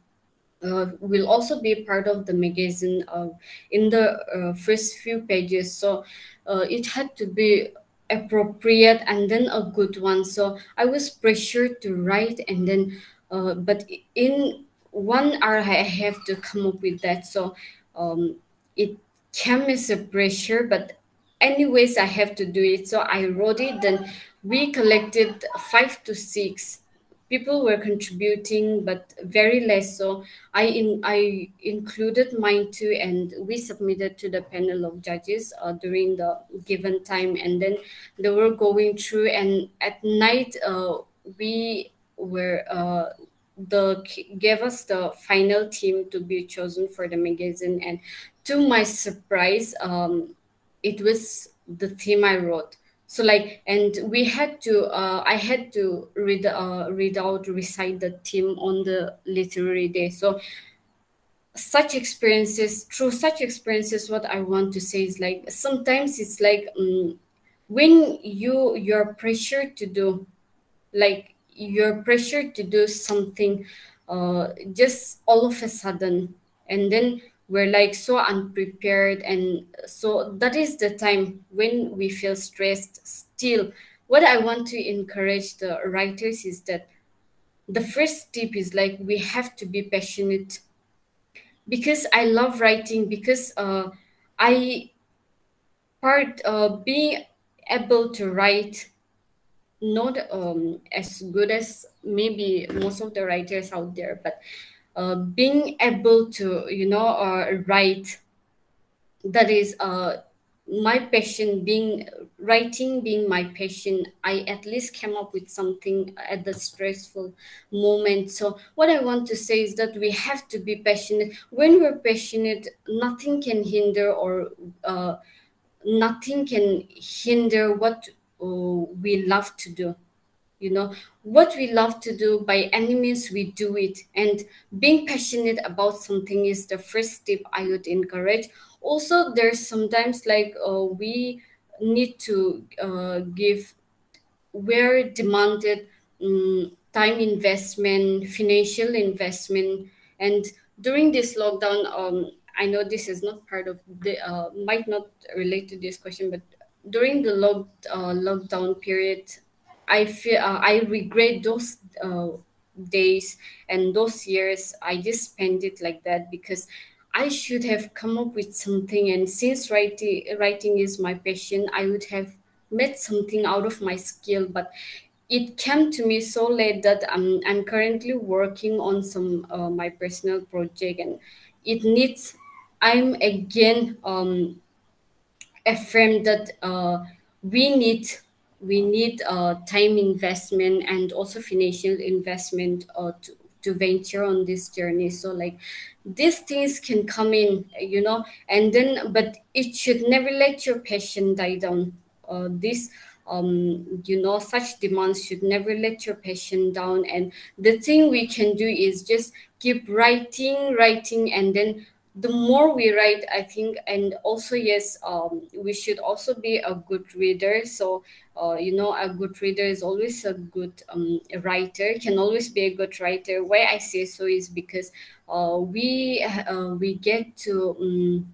uh, will also be part of the magazine uh, in the uh, first few pages. So uh, it had to be appropriate and then a good one. So I was pressured to write, and then Uh, but in one hour, I have to come up with that. So um, it came as a pressure, but anyways, I have to do it. So I wrote it, then we collected five to six. People were contributing, but very less. So I, in, I included mine too, and we submitted to the panel of judges uh, during the given time. And then they were going through, and at night, uh, we... where uh, the gave us the final theme to be chosen for the magazine, and to my surprise, um, it was the theme I wrote. So like, and we had to, uh, I had to read, uh, read out, recite the theme on the literary day. So such experiences, through such experiences, what I want to say is like, sometimes it's like um, when you you're pressured to do, like. You're pressured to do something uh, just all of a sudden, and then we're like so unprepared, and so that is the time when we feel stressed still. What I want to encourage the writers is that the first tip is like we have to be passionate, because I love writing, because uh, I part uh, being able to write, not um, as good as maybe most of the writers out there, but uh, being able to, you know, uh, write, that is uh, my passion, being writing being my passion, I at least came up with something at the stressful moment. So what I want to say is that we have to be passionate. When we're passionate, nothing can hinder or uh, nothing can hinder what Oh, we love to do. You know, what we love to do, by any means we do it, and being passionate about something is the first tip I would encourage. Also, there's sometimes like uh, we need to uh, give, we're demanded um, time investment, financial investment, and during this lockdown, um, I know this is not part of the, uh, might not relate to this question, but during the lock, uh, lockdown period, I feel uh, I regret those uh, days and those years. I just spent it like that, because I should have come up with something. And since writing writing is my passion, I would have made something out of my skill. But it came to me so late that I'm I'm currently working on some uh, my personal project, and it needs. I'm again. Um, affirm that uh, we need we need uh, time investment and also financial investment uh, to, to venture on this journey. So like these things can come in, you know, and then but it should never let your passion die down. Uh, this um, you know, such demands should never let your passion down. And the thing we can do is just keep writing, writing, and then the more we write, I think, and also, yes, um, we should also be a good reader. So, uh, you know, a good reader is always a good um, writer, can always be a good writer. Why I say so is because uh, we uh, we get to um,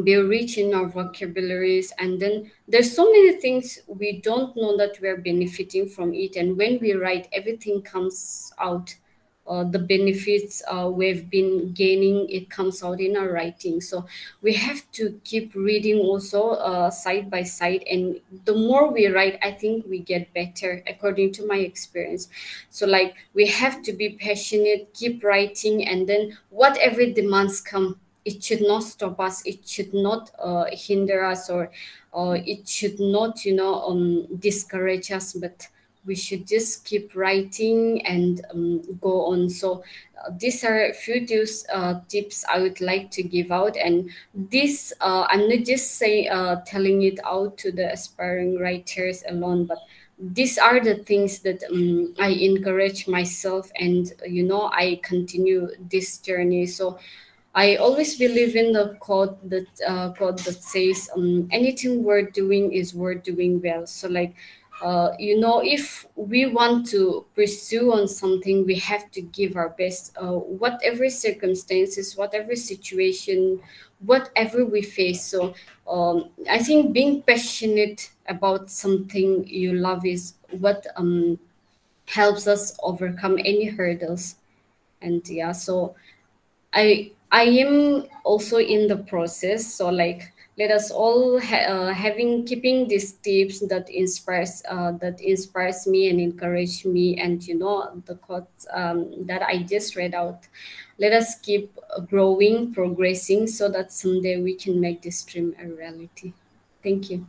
be rich in our vocabularies. And then there's so many things we don't know that we're benefiting from it. And when we write, everything comes out. Uh, the benefits uh, we've been gaining, it comes out in our writing. So we have to keep reading also uh, side by side. And the more we write, I think we get better, according to my experience. So like we have to be passionate, keep writing, and then whatever demands come, it should not stop us. It should not uh, hinder us, or uh, it should not, you know, um, discourage us. But we should just keep writing and um, go on. So uh, these are a few uh, tips I would like to give out. And this, uh, I'm not just saying, uh, telling it out to the aspiring writers alone, but these are the things that um, I encourage myself, and, you know, I continue this journey. So I always believe in the quote that, uh, quote that says, um, anything worth doing is worth doing well. So like, Uh, you know, if we want to pursue on something, we have to give our best, uh, whatever circumstances, whatever situation, whatever we face. So um, I think being passionate about something you love is what um, helps us overcome any hurdles. And yeah, so I, I am also in the process. So like, let us all ha uh, having keeping these tips that inspires uh, that inspires me and encourage me, and you know the quotes um, that I just read out. Let us keep growing, progressing, so that someday we can make this dream a reality. Thank you.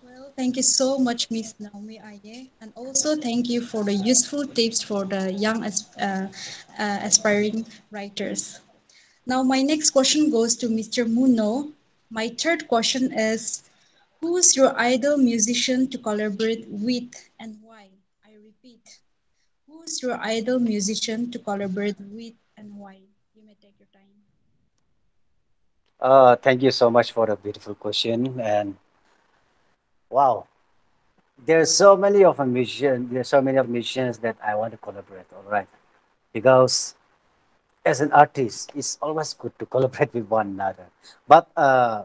Well, thank you so much, Miss Naomi Aye, and also thank you for the useful tips for the young as uh, uh, aspiring writers. Now, my next question goes to Mister Muno. My third question is, who's your ideal musician to collaborate with and why? I repeat, who's your ideal musician to collaborate with and why? You may take your time. Uh, thank you so much for a beautiful question. And wow, there's so many of a musician, there's so many of musicians that I want to collaborate, all right? Because as an artist, it's always good to collaborate with one another. But uh,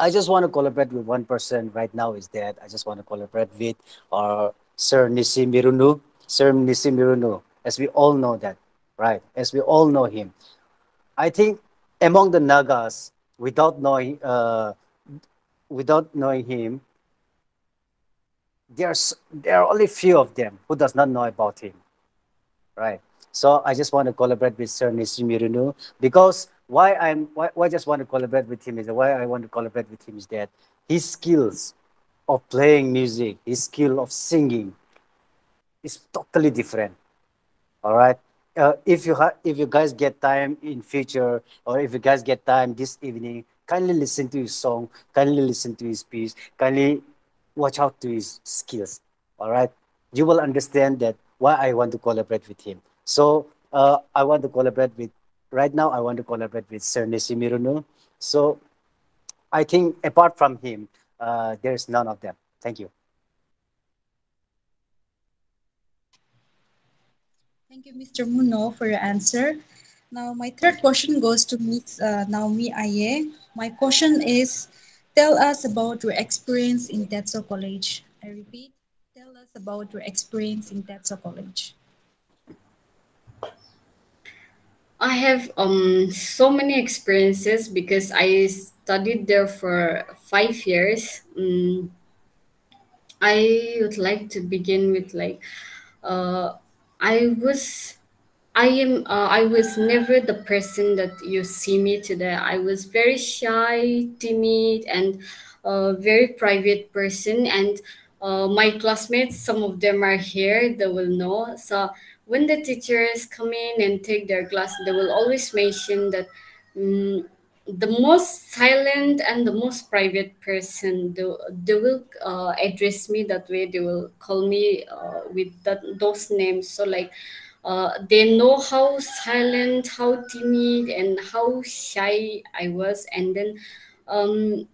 I just want to collaborate with one person right now is that I just want to collaborate with our Sir Nisi Mirunu. Sir Nisi Mirunu, as we all know that, right? As we all know him. I think among the Nagas, without knowing, uh, without knowing him, there's, there are only few of them who does not know about him, right? So I just want to collaborate with Sir Nisi Mirunu, because why I'm why, why I just want to collaborate with him is why I want to collaborate with him is that his skills of playing music, his skill of singing, is totally different. All right. Uh, if you ha if you guys get time in future, or if you guys get time this evening, kindly listen to his song, kindly listen to his piece, kindly watch out to his skills. All right. You will understand that why I want to collaborate with him. So uh, I want to collaborate with, right now I want to collaborate with Sir Nisi Mirunu. So I think apart from him, uh, there's none of them. Thank you. Thank you, Mister Muno, for your answer. Now my third question goes to Miss uh, Naomi Aye. My question is, tell us about your experience in TETSO College. I repeat, tell us about your experience in TETSO College. I have um, so many experiences because I studied there for five years. Um, I would like to begin with like, uh, I was, I am, uh, I was never the person that you see me today. I was very shy, timid, and a very private person. And uh, my classmates, some of them are here, they will know. So when the teachers come in and take their class, they will always mention that um, the most silent and the most private person, they, they will uh, address me that way. They will call me uh, with that, those names. So like uh, they know how silent, how timid, and how shy I was. And then um,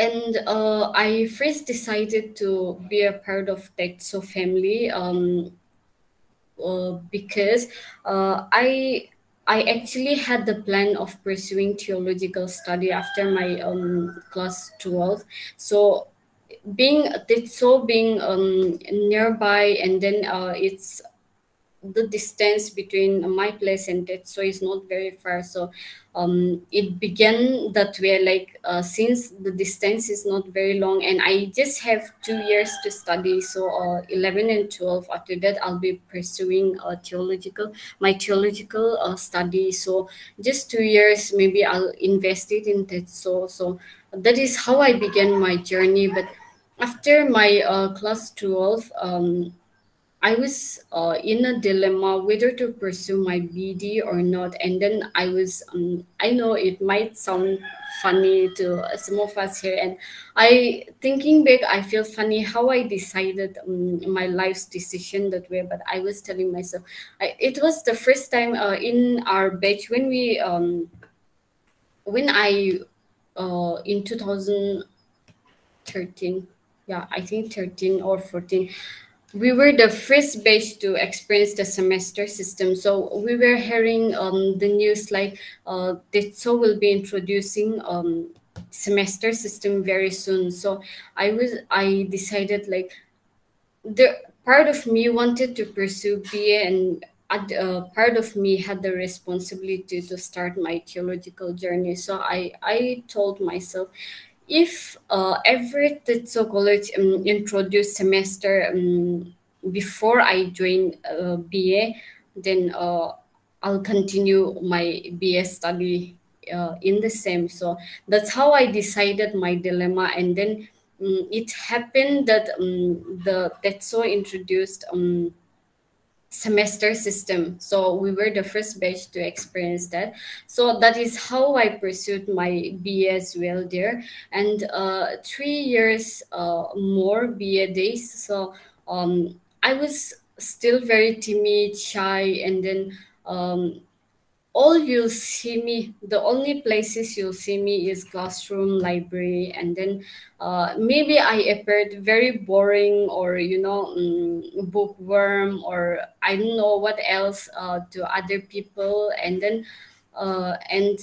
And uh, I first decided to be a part of TETSO family. Um, Uh, because uh, I I actually had the plan of pursuing theological study after my um, class twelve. So being TETSO being um, nearby, and then uh, it's the distance between my place and TETSO is not very far. So um, it began that way, like uh, since the distance is not very long and I just have two years to study. So uh, eleven and twelve, after that, I'll be pursuing uh, theological, my theological uh, study. So just two years, maybe I'll invest it in TETSO. So that is how I began my journey. But after my uh, class twelve, um, I was uh, in a dilemma whether to pursue my B D or not. And then I was, um, I know it might sound funny to some of us here. And I, thinking back, I feel funny how I decided um, my life's decision that way. But I was telling myself, I, it was the first time uh, in our batch when we, um, when I, uh, in two thousand thirteen, yeah, I think thirteen or fourteen, we were the first batch to experience the semester system. So we were hearing um, the news like uh, TETSO will be introducing um, semester system very soon. So I was, I decided like the part of me wanted to pursue B A, and uh, part of me had the responsibility to start my theological journey. So I, I told myself, if uh, every TETSO College um, introduced semester um, before I join uh, B A, then uh, I'll continue my B A study uh, in the same. So that's how I decided my dilemma. And then um, it happened that um, the TETSO introduced um, semester system. So we were the first batch to experience that. So that is how I pursued my B A as well there. And uh, three years uh, more B A days. So um, I was still very timid, shy, and then um, all you'll see me, the only places you'll see me is classroom, library, and then uh, maybe I appeared very boring or, you know, um, bookworm, or I don't know what else uh, to other people. And then, uh, and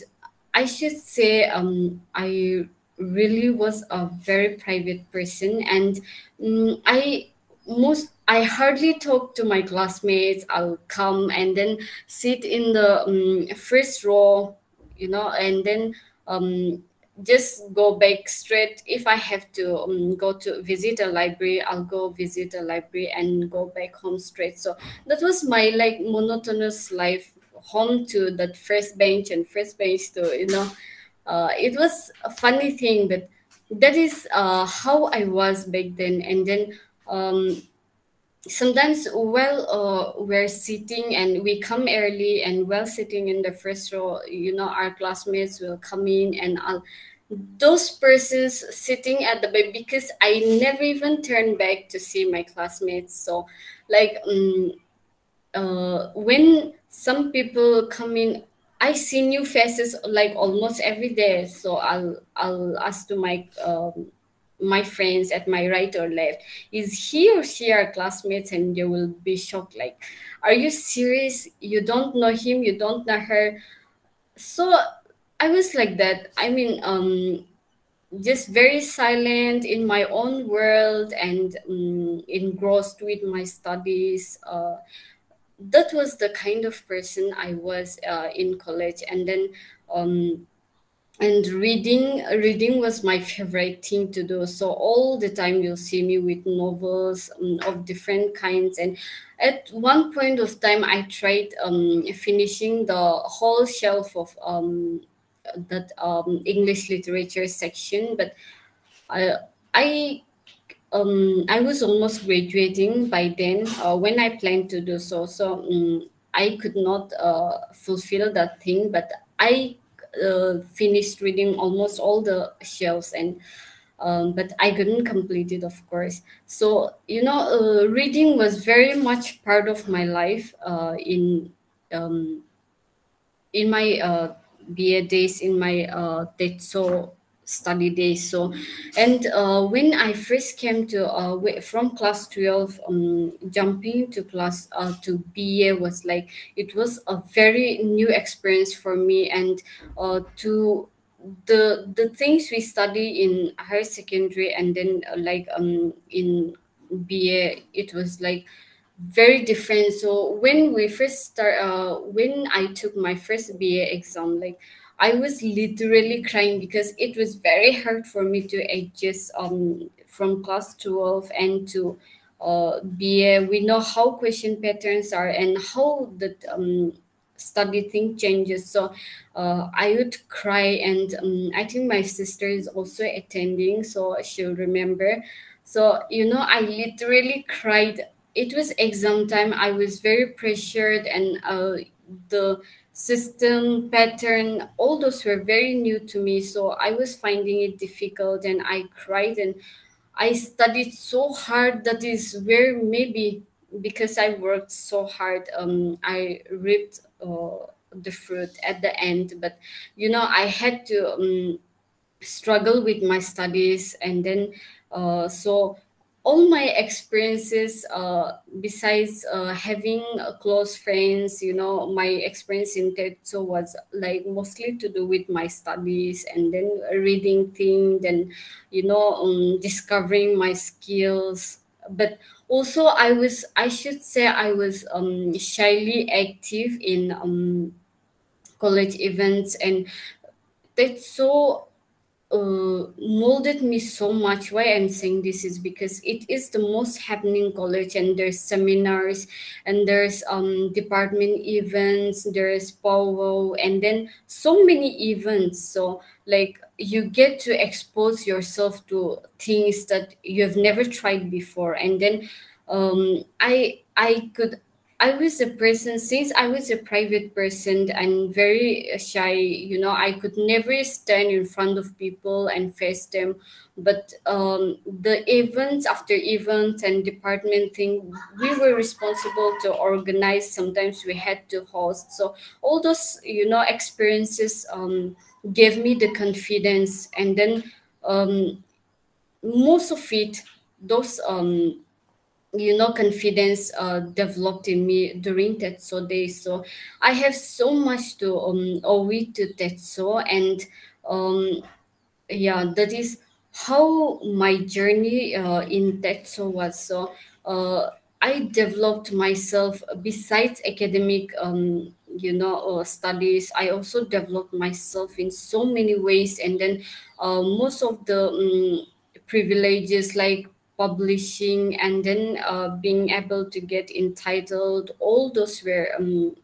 I should say, um, I really was a very private person, and um, I most I hardly talk to my classmates. I'll come and then sit in the um, first row, you know, and then um, just go back straight. If I have to um, go to visit a library, I'll go visit a library and go back home straight. So that was my like monotonous life, home to that first bench and first bench to, you know, uh, it was a funny thing, but that is uh, how I was back then. And then um, sometimes while uh, we're sitting and we come early, and while sitting in the first row, you know, our classmates will come in, and I'll, those persons sitting at the back, because I never even turned back to see my classmates. So like um, uh, when some people come in, I see new faces like almost every day. So I'll, I'll ask to my um, my friends at my right or left, is he or she our classmates? And they will be shocked, like, are you serious? You don't know him, you don't know her. So I was like that. I mean, um, just very silent in my own world and um, engrossed with my studies. Uh, that was the kind of person I was uh, in college. And then um, And reading, reading was my favorite thing to do. So all the time you'll see me with novels um, of different kinds. And at one point of time, I tried um, finishing the whole shelf of um, that um, English literature section, but I, I, um, I was almost graduating by then uh, when I planned to do so. So um, I could not uh, fulfill that thing, but I Uh, finished reading almost all the shelves, and um, but I couldn't complete it, of course. So you know, uh, reading was very much part of my life uh, in um, in my uh, B A days, in my uh, TETSO study days. So, and uh, when I first came to uh, from class twelve, um, jumping to class uh, to B A was like, it was a very new experience for me, and uh, to the the things we study in higher secondary and then uh, like um in B A, it was like very different. So when we first start, uh, when I took my first B A exam, like, I was literally crying because it was very hard for me to adjust um, from class twelve and to uh, B A. We know how question patterns are and how the um, study thing changes. So uh, I would cry, and um, I think my sister is also attending, so she'll remember. So, you know, I literally cried. It was exam time. I was very pressured, and uh, the system, pattern, all those were very new to me. So I was finding it difficult, and I cried, and I studied so hard. That is where maybe because I worked so hard, um, I reaped uh, the fruit at the end. But, you know, I had to um, struggle with my studies. And then uh, so all my experiences, uh, besides uh, having uh, close friends, you know, my experience in TETSO was like mostly to do with my studies, and then reading things, and, you know, um, discovering my skills. But also, I was, I should say, I was um, shyly active in um, college events, and TETSO Uh, molded me so much. Why I'm saying this is because it is the most happening college, and there's seminars, and there's um department events, there's powwow, and then so many events. So like you get to expose yourself to things that you have never tried before. And then um I I could I was a person, since I was a private person and very shy, you know, I could never stand in front of people and face them. But um, the events after events and department thing, we were responsible to organize. Sometimes we had to host. So all those, you know, experiences um, gave me the confidence. And then um, most of it, those um you know, confidence uh, developed in me during TETSO days. So I have so much to um, owe it to TETSO. And um, yeah, that is how my journey uh, in TETSO was. So uh, I developed myself besides academic, um, you know, uh, studies. I also developed myself in so many ways. And then uh, most of the um, privileges like publishing, and then uh, being able to get entitled, all those were um,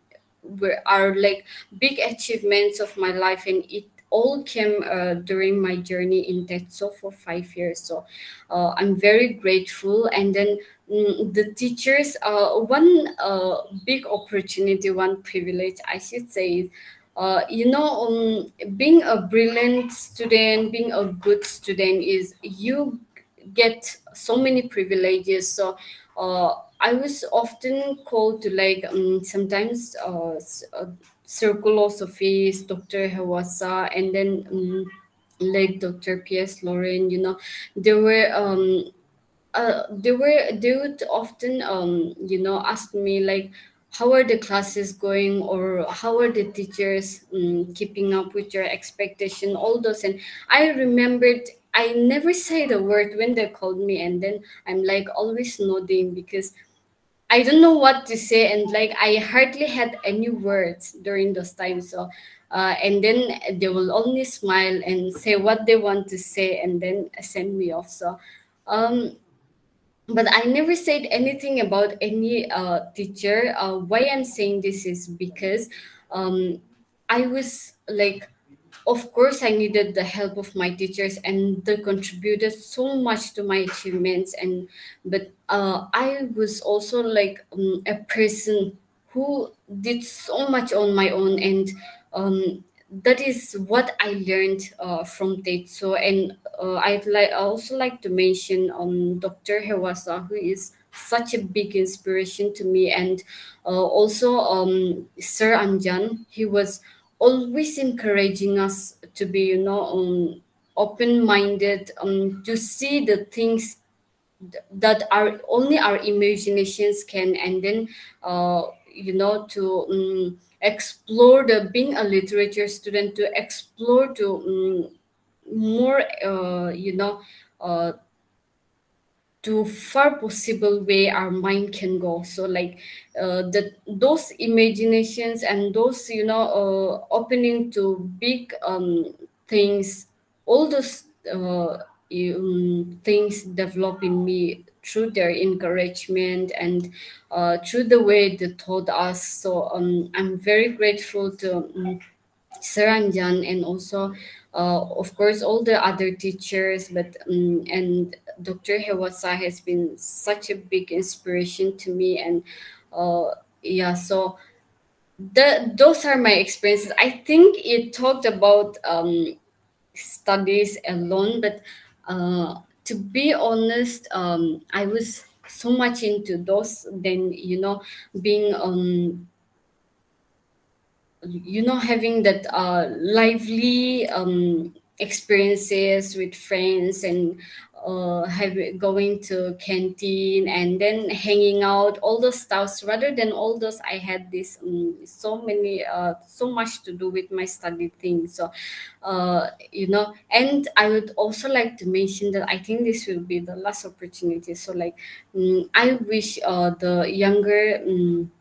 were are like big achievements of my life, and it all came uh, during my journey in TETSO for five years. So uh, I'm very grateful. And then um, the teachers, uh, one uh, big opportunity, one privilege, I should say, is uh, you know, um, being a brilliant student, being a good student is you get so many privileges. So uh, I was often called to like um, sometimes uh, uh, circulosophies, Doctor Hawassa, and then um, like Doctor P S Lauren. You know, they were um, uh, they were they would often um, you know, ask me like, how are the classes going, or how are the teachers um, keeping up with your expectation? All those, and I remembered. I never said a word when they called me, and then I'm like always nodding because I don't know what to say, and like I hardly had any words during those times. So, uh, and then they will only smile and say what they want to say, and then send me off. So, um, but I never said anything about any uh, teacher. Uh, why I'm saying this is because um, I was like, of course, I needed the help of my teachers, and they contributed so much to my achievements. And but uh, I was also like um, a person who did so much on my own, and um, that is what I learned uh, from TETSO. And uh, I'd like also like to mention um, Doctor Hawassa, who is such a big inspiration to me, and uh, also um, Sir Anjan. He was always encouraging us to be, you know, um, open-minded um, to see the things that are only our imaginations can, and then uh, you know, to um, explore the being a literature student, to explore to um, more uh, you know uh, to far possible way our mind can go. So like uh, that those imaginations and those you know uh, opening to big um, things, all those uh, Um, things develop in me through their encouragement and uh, through the way they taught us. So um, I'm very grateful to um, Saranjan and also, uh, of course, all the other teachers. But um, and Doctor Hewasa has been such a big inspiration to me. And uh, yeah, so the, those are my experiences. I think it talked about um, studies alone, but Uh, to be honest, um, I was so much into those, then, you know, being, um, you know, having that uh, lively um, experiences with friends and uh, have, going to canteen and then hanging out, all those stuffs. Rather than all those, I had this um, so many, uh, so much to do with my study thing. So, uh, you know, and I would also like to mention that I think this will be the last opportunity. So like, um, I wish uh, the younger, um,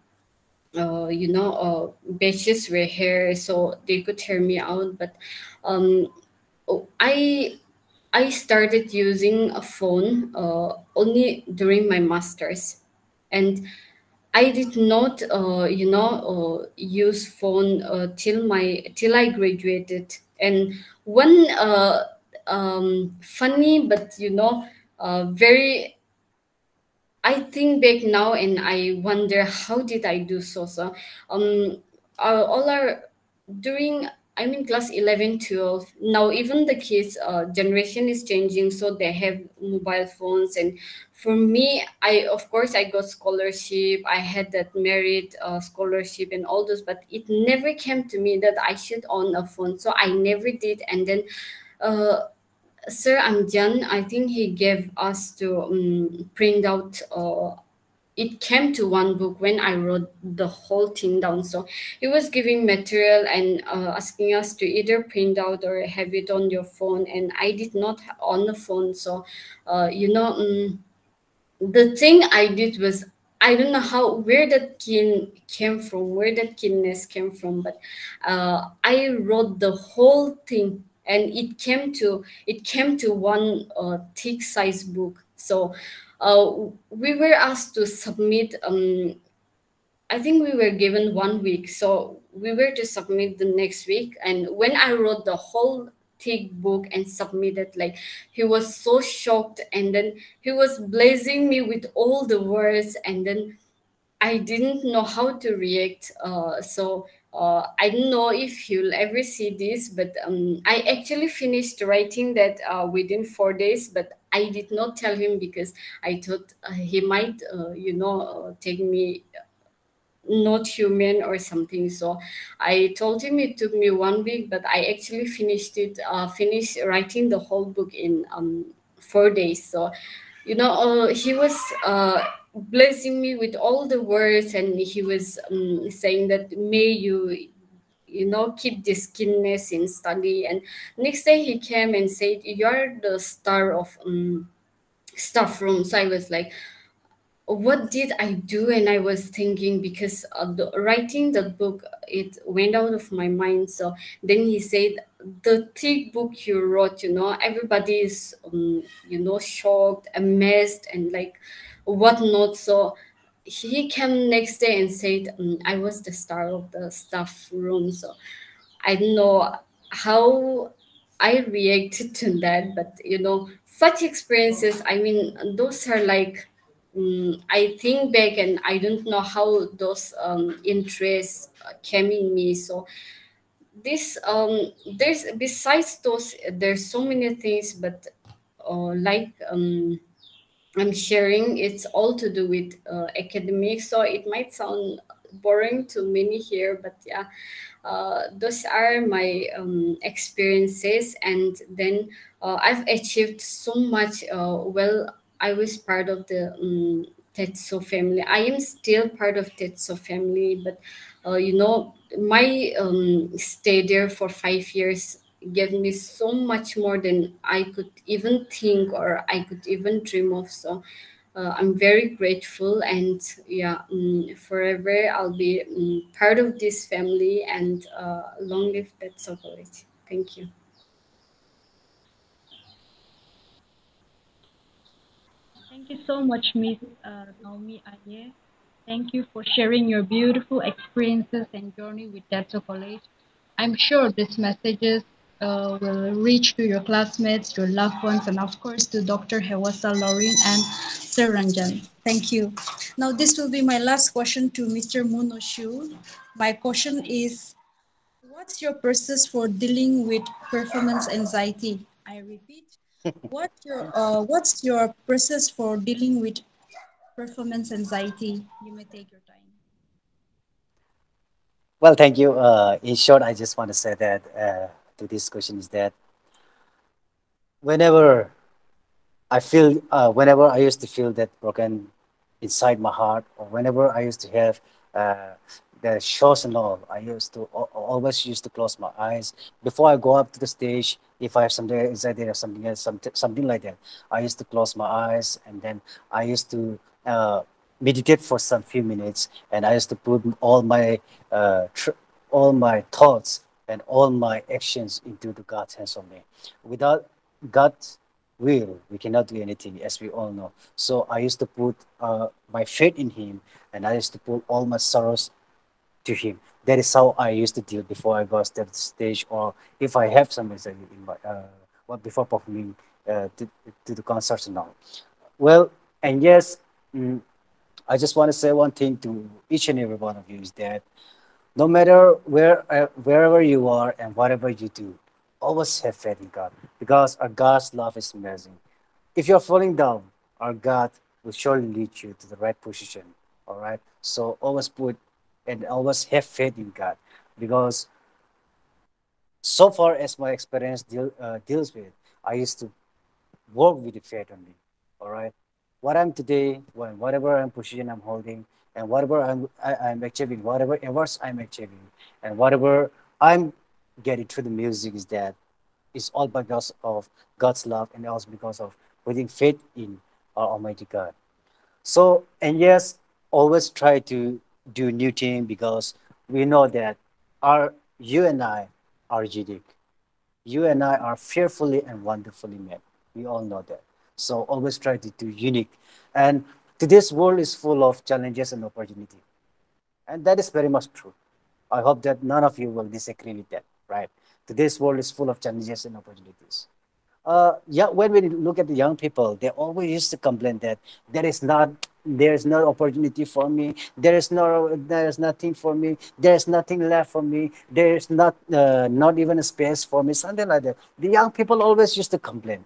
uh, you know, uh, batches were here so they could hear me out, but um, I I started using a phone uh, only during my master's, and I did not uh, you know uh, use phone uh, till my till I graduated. And one uh, um, funny but you know uh, very, I think back now and I wonder how did I do so. So um uh, all our during. I'm in class eleven, twelve. Now, even the kids' uh, generation is changing, so they have mobile phones. And for me, I, of course, I got scholarship. I had that merit uh, scholarship and all those, but it never came to me that I should own a phone. So I never did. And then uh, Sir Amjan, I think he gave us to um, print out uh, it came to one book when I wrote the whole thing down. So he was giving material and uh, asking us to either print out or have it on your phone. And I did not have on the phone. So, uh, you know, um, the thing I did was, I don't know how, where that kin came from, where that kinness came from, but uh, I wrote the whole thing and it came to, it came to one uh, thick size book. So, Uh, we were asked to submit, um, I think we were given one week. So we were to submit the next week. And when I wrote the whole thick book and submitted, like he was so shocked. And then he was blazing me with all the words. And then I didn't know how to react. Uh, so uh, I don't know if he'll ever see this, but um, I actually finished writing that uh, within four days, but I did not tell him because I thought uh, he might, uh, you know, uh, take me not human or something. So I told him it took me one week, but I actually finished it, uh, finished writing the whole book in um, four days. So, you know, uh, he was uh, blessing me with all the words, and he was um, saying that may you, you know, keep this keenness in study. And next day he came and said, you're the star of um, staff room. So I was like, what did I do? And I was thinking, because uh, the, writing the book, it went out of my mind. So then he said, the thick book you wrote, you know, everybody is, um, you know, shocked, amazed, and like whatnot. So he came next day and said, um, I was the star of the staff room. So I don't know how I reacted to that, but you know, such experiences, I mean, those are like, um, I think back and I don't know how those um, interests came in me. So this, um, there's, besides those, there's so many things, but uh, like, um, I'm sharing, it's all to do with uh, academics, so it might sound boring to many here, but yeah, uh, those are my um, experiences. And then uh, I've achieved so much. Uh, well, I was part of the um, TETSO family. I am still part of TETSO family, but uh, you know, my um, stay there for five years gave me so much more than I could even think or I could even dream of. So uh, I'm very grateful, and yeah, um, forever I'll be um, part of this family, and uh, long live TETSO College. Thank you. Thank you so much, Miss uh, Naomi Aye. Thank you for sharing your beautiful experiences and journey with TETSO College. I'm sure these messages Uh, will reach to your classmates, your loved ones, and of course to Doctor Hewasa, Lauren, and Sir Ranjan. Thank you. Now this will be my last question to Mister Muno Shiu. My question is, what's your process for dealing with performance anxiety? I repeat, what your, uh, what's your process for dealing with performance anxiety? You may take your time. Well, thank you. Uh, in short, I just want to say that uh, to this question is that whenever I feel, uh, whenever I used to feel that broken inside my heart, or whenever I used to have uh, the shows and all, I used to always used to close my eyes before I go up to the stage. If I have something anxiety or something else, something, something like that, I used to close my eyes, and then I used to uh, meditate for some few minutes, and I used to put all my uh, tr all my thoughts and all my actions into the God's hands on me. Without God's will, we cannot do anything, as we all know. So I used to put uh, my faith in Him, and I used to put all my sorrows to Him. That is how I used to deal before I got to the stage, or if I have some anxiety in my, uh, well, before performing uh, to, to the concerts and all. Well, and yes, mm, I just want to say one thing to each and every one of you is that no matter where, uh, wherever you are and whatever you do, always have faith in God, because our God's love is amazing. If you're falling down, our God will surely lead you to the right position, all right? So always put and always have faith in God, because so far as my experience deal, uh, deals with, I used to work with the faith only, all right? What I'm today, when whatever I'm position I'm holding, and whatever I'm, I, I'm achieving, whatever awards I'm achieving, and whatever I'm getting through the music is that it's all because of God's love, and also because of putting faith in our Almighty God. So, and yes, always try to do new thing, because we know that our, you and I are unique. You and I are fearfully and wonderfully made. We all know that. So always try to do unique. And this world is full of challenges and opportunity, and that is very much true. I hope that none of you will disagree with that, right? Today's world is full of challenges and opportunities. Uh, yeah, when we look at the young people, they always used to complain that there is not, there is no opportunity for me. There is no, there is nothing for me. There is nothing left for me. There is not, uh, not even a space for me. Something like that. The young people always used to complain,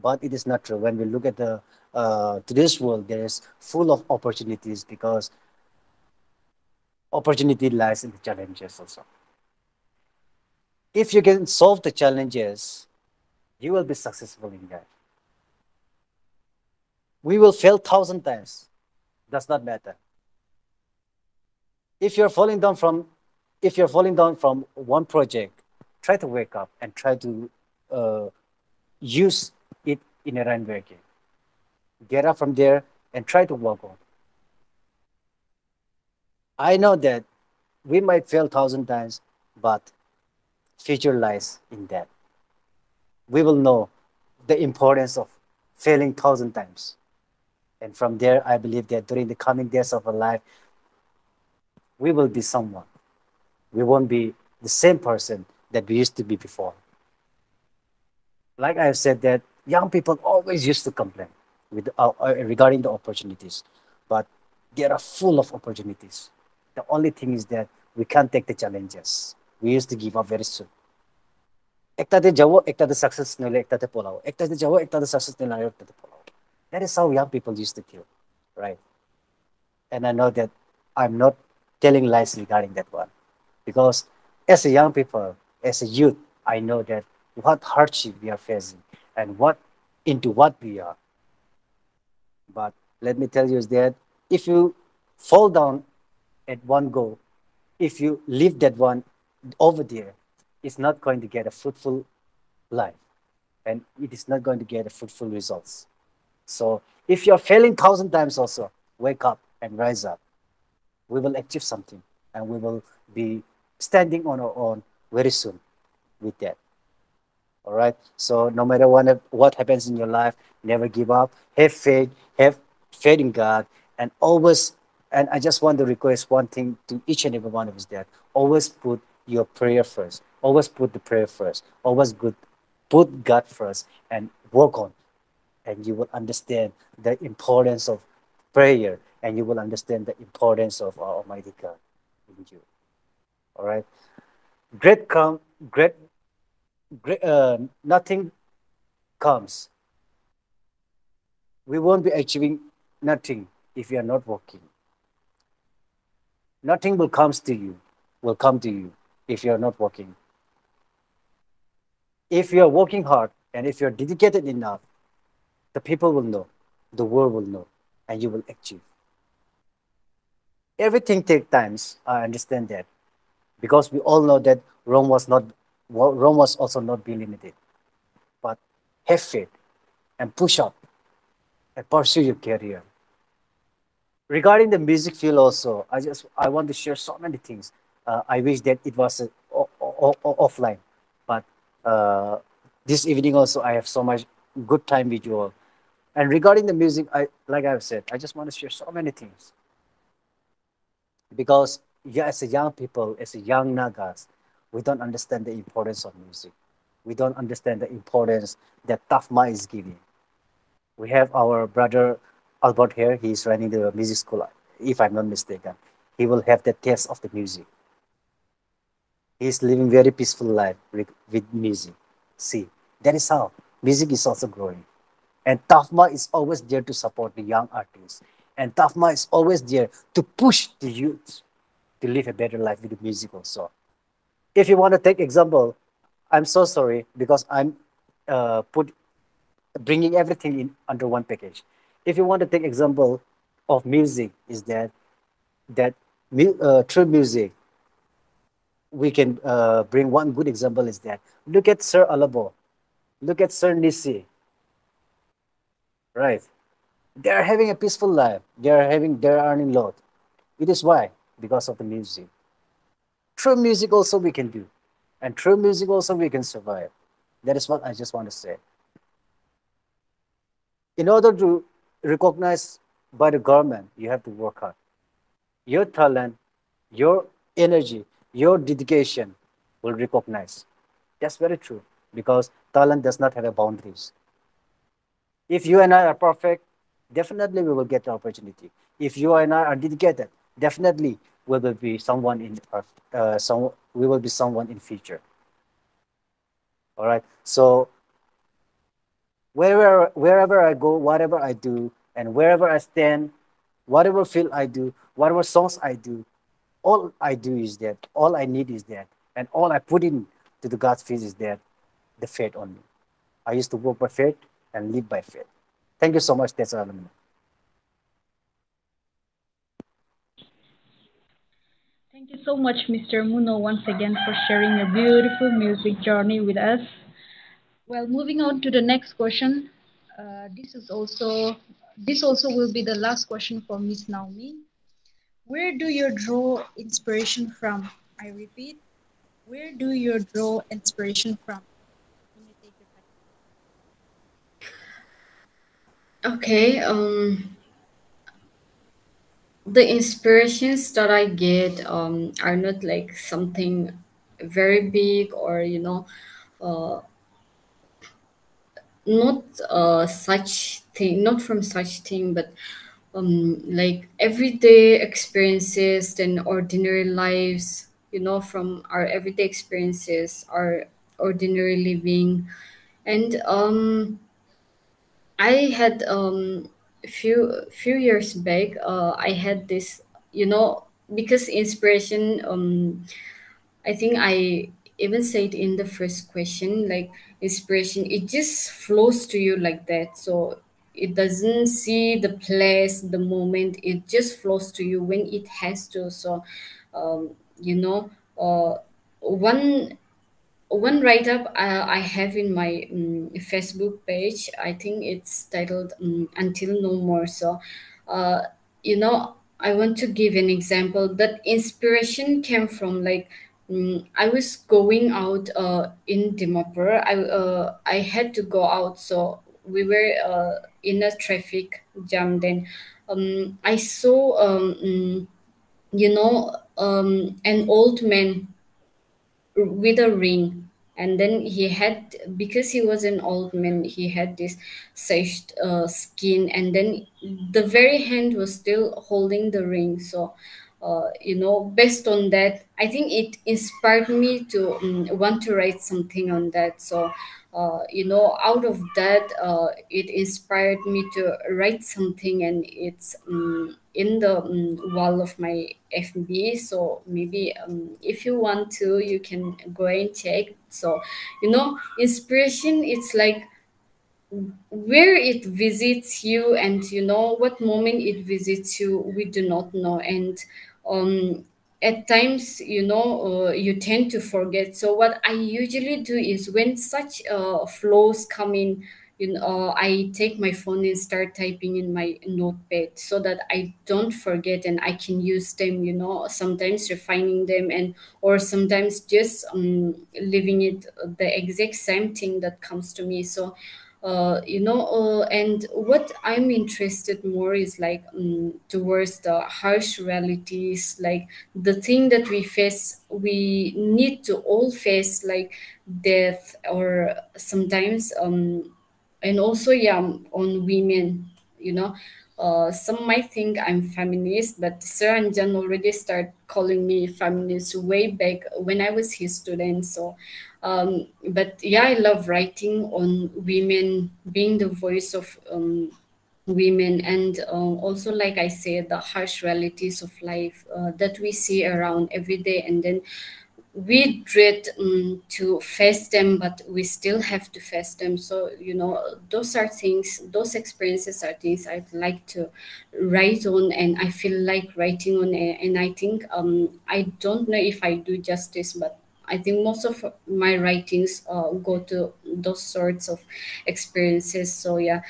but it is not true. When we look at the Uh, to this world, there is full of opportunities, because opportunity lies in the challenges also. If you can solve the challenges, you will be successful in that. We will fail thousand times. Does not matter. If you're falling down from, if you're falling down from one project, try to wake up and try to uh, use it in a runway again. Get up from there and try to walk on. I know that we might fail a thousand times, but future lies in that. We will know the importance of failing a thousand times. And from there, I believe that during the coming days of our life, we will be someone. We won't be the same person that we used to be before. Like I have said, that young people always used to complain With, uh, regarding the opportunities, but there are full of opportunities. The only thing is that we can't take the challenges. We used to give up very soon. That is how young people used to feel, right? And I know that I'm not telling lies regarding that one, because as a young people, as a youth, I know that what hardship we are facing and what into what we are. But let me tell you that if you fall down at one go, if you leave that one over there, it's not going to get a fruitful life, and it is not going to get a fruitful results. So if you're failing thousand times also, wake up and rise up. We will achieve something, and we will be standing on our own very soon with that. All right. So no matter what, what happens in your life, never give up. Have faith. Have faith in God, and always. And I just want to request one thing to each and every one of us: that always put your prayer first. Always put the prayer first. Always good. Put God first and work on, and you will understand the importance of prayer, and you will understand the importance of our Almighty God in you. All right. Great come, great. Great, uh, nothing comes. We won't be achieving nothing if you are not working. Nothing will comes to you, will come to you if you are not working. If you are working hard and if you are dedicated enough, the people will know, the world will know, and you will achieve. Everything takes time. I understand that, because we all know that Rome was not. Well, Rome was also not be limited, but have faith and push up and pursue your career. Regarding the music field also, I just I want to share so many things. Uh, I wish that it was uh, offline, but uh, this evening also I have so much good time with you all. And regarding the music, I like I've said, I just want to share so many things, because yeah, as a young people, as a young Nagas, we don't understand the importance of music. We don't understand the importance that TaFMA is giving. We have our brother Albert here. He is running the music school, if I'm not mistaken. He will have the taste of the music. He is living very peaceful life with music. See, that is how music is also growing. And TaFMA is always there to support the young artists. And TaFMA is always there to push the youth to live a better life with the music also. If you want to take example, I'm so sorry because I'm uh, put bringing everything in under one package. If you want to take example of music, is that that uh, through music we can uh, bring one good example is that look at Sir Alabo, look at Sir Nisi, right? They are having a peaceful life. They are having they are earning lot. It is why because of the music. True music also we can do, and true music also we can survive. That is what I just want to say. In order to recognize by the government, you have to work hard. Your talent, your energy, your dedication will recognize. That's very true, because talent does not have a boundaries. If you and I are perfect, definitely we will get the opportunity. If you and I are dedicated, definitely we will be someone in uh, some we will be someone in future. All right. So wherever wherever I go, whatever I do, and wherever I stand, whatever field I do, whatever songs I do, all I do is that. All I need is that, and all I put in to the God's feet is that, the faith only. I used to walk by faith and live by faith. Thank you so much, TETSO alumni. Thank you so much, Mister Muno, once again for sharing your beautiful music journey with us. Well, moving on to the next question. Uh, this is also this also will be the last question for Miss Naomi. Where do you draw inspiration from? I repeat, where do you draw inspiration from? Okay. Um. The inspirations that I get um, are not like something very big or, you know, uh, not uh, such thing, not from such thing, but um, like everyday experiences and ordinary lives, you know, from our everyday experiences, our ordinary living. And um, I had... Um, few few years back uh, I had this you know, because inspiration, um, I think I even said in the first question, like inspiration, it just flows to you like that. So it doesn't see the place, the moment, it just flows to you when it has to. So, um, you know, uh, one one write-up I, I have in my um, Facebook page, I think it's titled um, Until No More. So, uh, you know, I want to give an example that inspiration came from, like, um, I was going out uh, in Dimapur. I, uh, I had to go out, so we were uh, in a traffic jam then. Um, I saw, um, you know, um, an old man with a ring, and then he had, because he was an old man, he had this sashed uh, skin, and then the very hand was still holding the ring. So, uh, you know, based on that, I think it inspired me to um, want to write something on that. So, uh, you know, out of that, uh, it inspired me to write something, and it's um, in the um, wall of my F B. So maybe um, if you want to, you can go and check. So, you know, inspiration, it's like where it visits you, and you know what moment it visits you, we do not know. And um at times, you know, uh, you tend to forget. So what I usually do is when such uh, flows come in, you know, I take my phone and start typing in my notepad so that I don't forget and I can use them, you know, sometimes refining them, and or sometimes just um, leaving it the exact same thing that comes to me. So, uh, you know, uh, and what I'm interested more is like um, towards the harsh realities, like the thing that we face, we need to all face, like death, or sometimes, um, and also, yeah, on women, you know. Uh, some might think I'm feminist, but Sir Anjan already started calling me feminist way back when I was his student. So, um, but yeah, I love writing on women, being the voice of um, women, and uh, also, like I said, the harsh realities of life uh, that we see around every day, and then we dread um, to face them, but we still have to face them. So, you know, those are things, those experiences are things I'd like to write on, and I feel like writing on. And I think, um, I don't know if I do justice, but I think most of my writings uh, go to those sorts of experiences. So, yeah.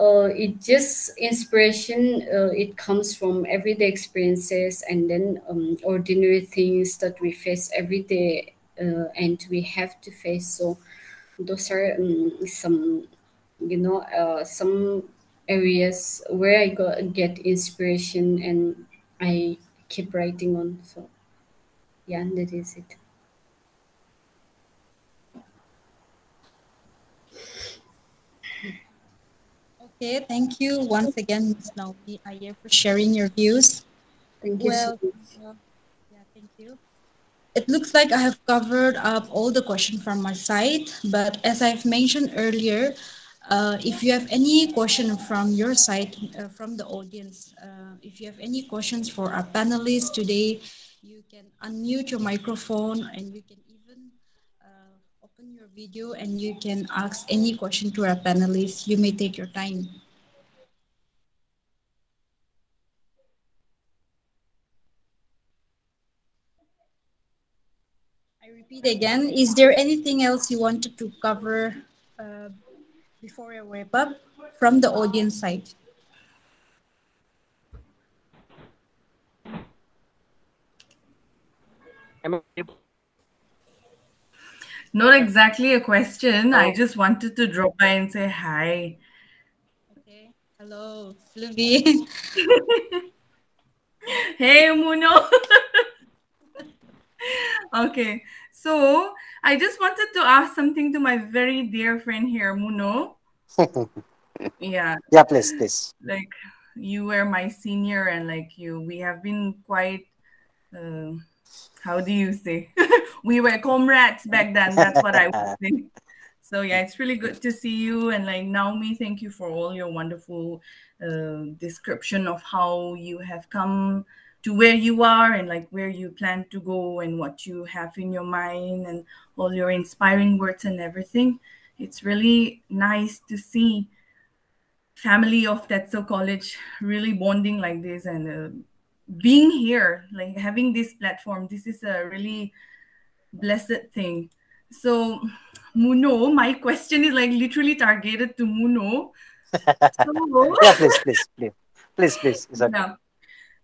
Uh, it just inspiration, uh, it comes from everyday experiences, and then um, ordinary things that we face every day, uh, and we have to face. So those are um, some, you know, uh, some areas where I go, get inspiration, and I keep writing on. So yeah, that is it. Okay, thank you once again, Miz Naomi Aye, for sharing your views. Thank you. Well, so yeah, thank you. It looks like I have covered up all the questions from my side, but as I've mentioned earlier, uh, if you have any question from your side, uh, from the audience, uh, if you have any questions for our panelists today, you can unmute your microphone, and you can even your video, and you can ask any question to our panelists. You may take your time. I repeat again, is there anything else you wanted to cover uh, before I wrap up from the audience side? I'm Not exactly a question. Oh. I just wanted to drop by and say hi. Okay. Hello, Fluvi. Hey, Muno. Okay. So I just wanted to ask something to my very dear friend here, Muno. Yeah. Yeah, please, please. Like, you were my senior, and like you, we have been quite. Uh, How do you say? We were comrades back then. That's what I was saying. So yeah, it's really good to see you. And like Naomi, thank you for all your wonderful uh, description of how you have come to where you are and like where you plan to go and what you have in your mind and all your inspiring words and everything. It's really nice to see family of TETSO College really bonding like this and uh, being here, like having this platform. This is a really blessed thing. So Muno, my question is like literally targeted to Muno. So, yeah, please, please, please, please, please. Exactly. Yeah.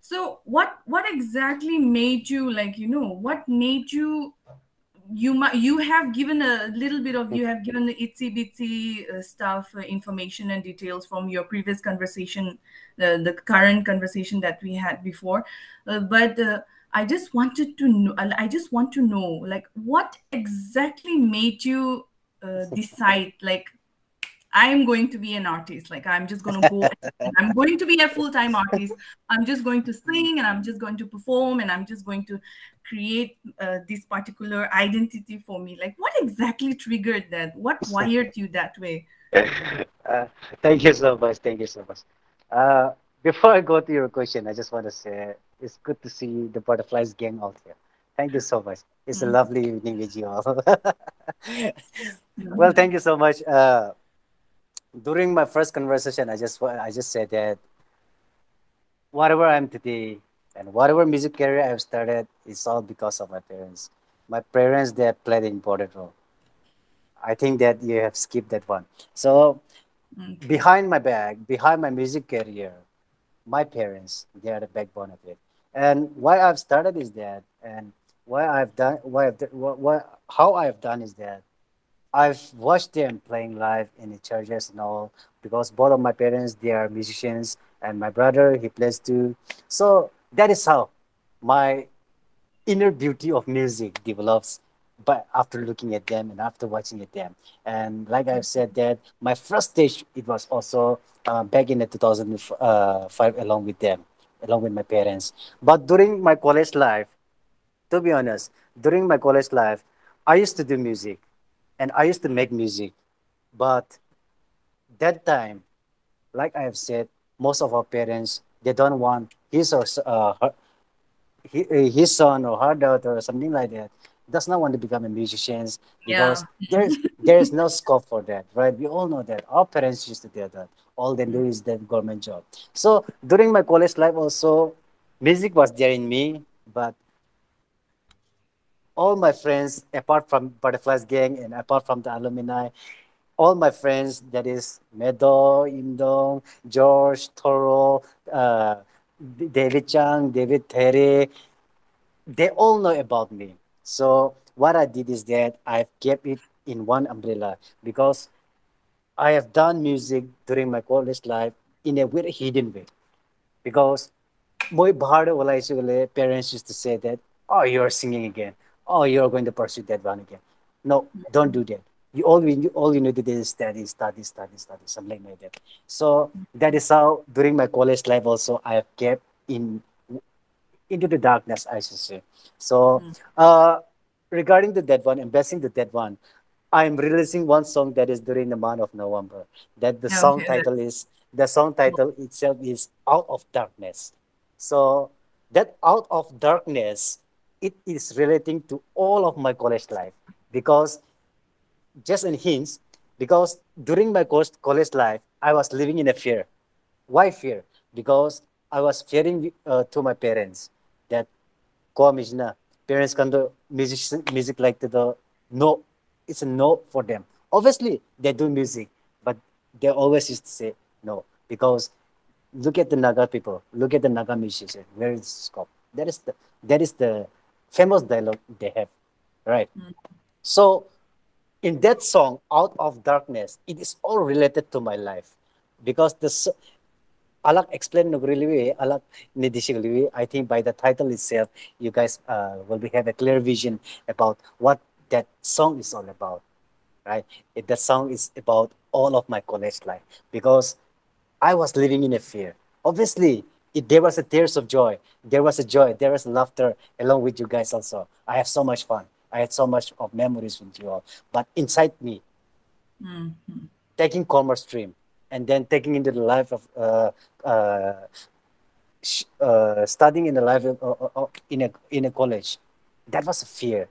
So what what exactly made you like, you know, what made you, you you have given a little bit of, you have given the itsy bitsy uh, stuff, uh, information and details from your previous conversation, uh, the current conversation that we had before, uh, but uh, I just wanted to know, I just want to know, like, what exactly made you uh, decide, like, I'm going to be an artist, like, I'm just going to go, I'm going to be a full-time artist, I'm just going to sing, and I'm just going to perform, and I'm just going to create uh, this particular identity for me. Like, what exactly triggered that? What wired you that way? Uh, thank you so much, thank you so much. Uh, before I go to your question, I just want to say, it's good to see the Butterflies gang out here. Thank you so much. It's mm-hmm. a lovely evening with you all. Well, thank you so much. Uh, during my first conversation, I just I just said that whatever I am today and whatever music career I have started, it's all because of my parents. My parents, they have played an important role. I think that you have skipped that one. So mm-hmm. behind my back, behind my music career, my parents, they are the backbone of it. And why I've started is that, and why I've done, why, I've, why how I've done is that, I've watched them playing live in the churches and all, because both of my parents, they are musicians, and my brother, he plays too. So that is how my inner beauty of music develops, but after looking at them and after watching at them. And like I've said that, my first stage, it was also uh, back in the two thousand five along with them, along with my parents. But during my college life, to be honest, during my college life, I used to do music and I used to make music. But that time, like I have said, most of our parents, they don't want his or uh, her, his son or her daughter or something like that does not want to become a musician, because yeah. there, there is no scope for that, right? We all know that. Our parents used to do that. All they do is their government job. So during my college life also, music was there in me, but all my friends, apart from Butterflies Gang and apart from the alumni, all my friends, that is Medo, Imdong, George, Toro, uh, David Chang, David Terry, they all know about me. So what I did is that I've kept it in one umbrella, because I have done music during my college life in a very hidden way. Because my parents used to say that, oh, you're singing again. Oh, you're going to pursue that one again. No, don't do that. You all, you, all you need to do is study, study, study, study, something like that. So that is how during my college life also I have kept in into the darkness, I should say. So uh, regarding the dead one, embracing the dead one, I'm releasing one song that is during the month of November. That the okay. song title is, the song title itself is Out of Darkness. So that Out of Darkness, it is relating to all of my college life. Because, just a hint, because during my college life, I was living in a fear. Why fear? Because I was fearing uh, to my parents that Commissioner parents can do musician music like to the no, it's a no for them. Obviously they do music, but they always used to say no, because look at the Naga people, look at the Naga musicians. Where is the scope? That is the that is the famous dialogue they have, right? Mm-hmm. So in that song, Out of Darkness, it is all related to my life, because the. Alak explained Nogrilwe, Alak Nidishigaliwe. I think by the title itself, you guys uh, will be, have a clear vision about what that song is all about, right? It, that song is about all of my college life, because I was living in a fear. Obviously, it, there was a tears of joy. There was a joy. There was laughter along with you guys also. I have so much fun. I had so much of memories with you all. But inside me, mm-hmm. taking commerce stream, and then taking into the life of uh, uh, uh, studying in a life uh, uh, in a in a college, that was a fear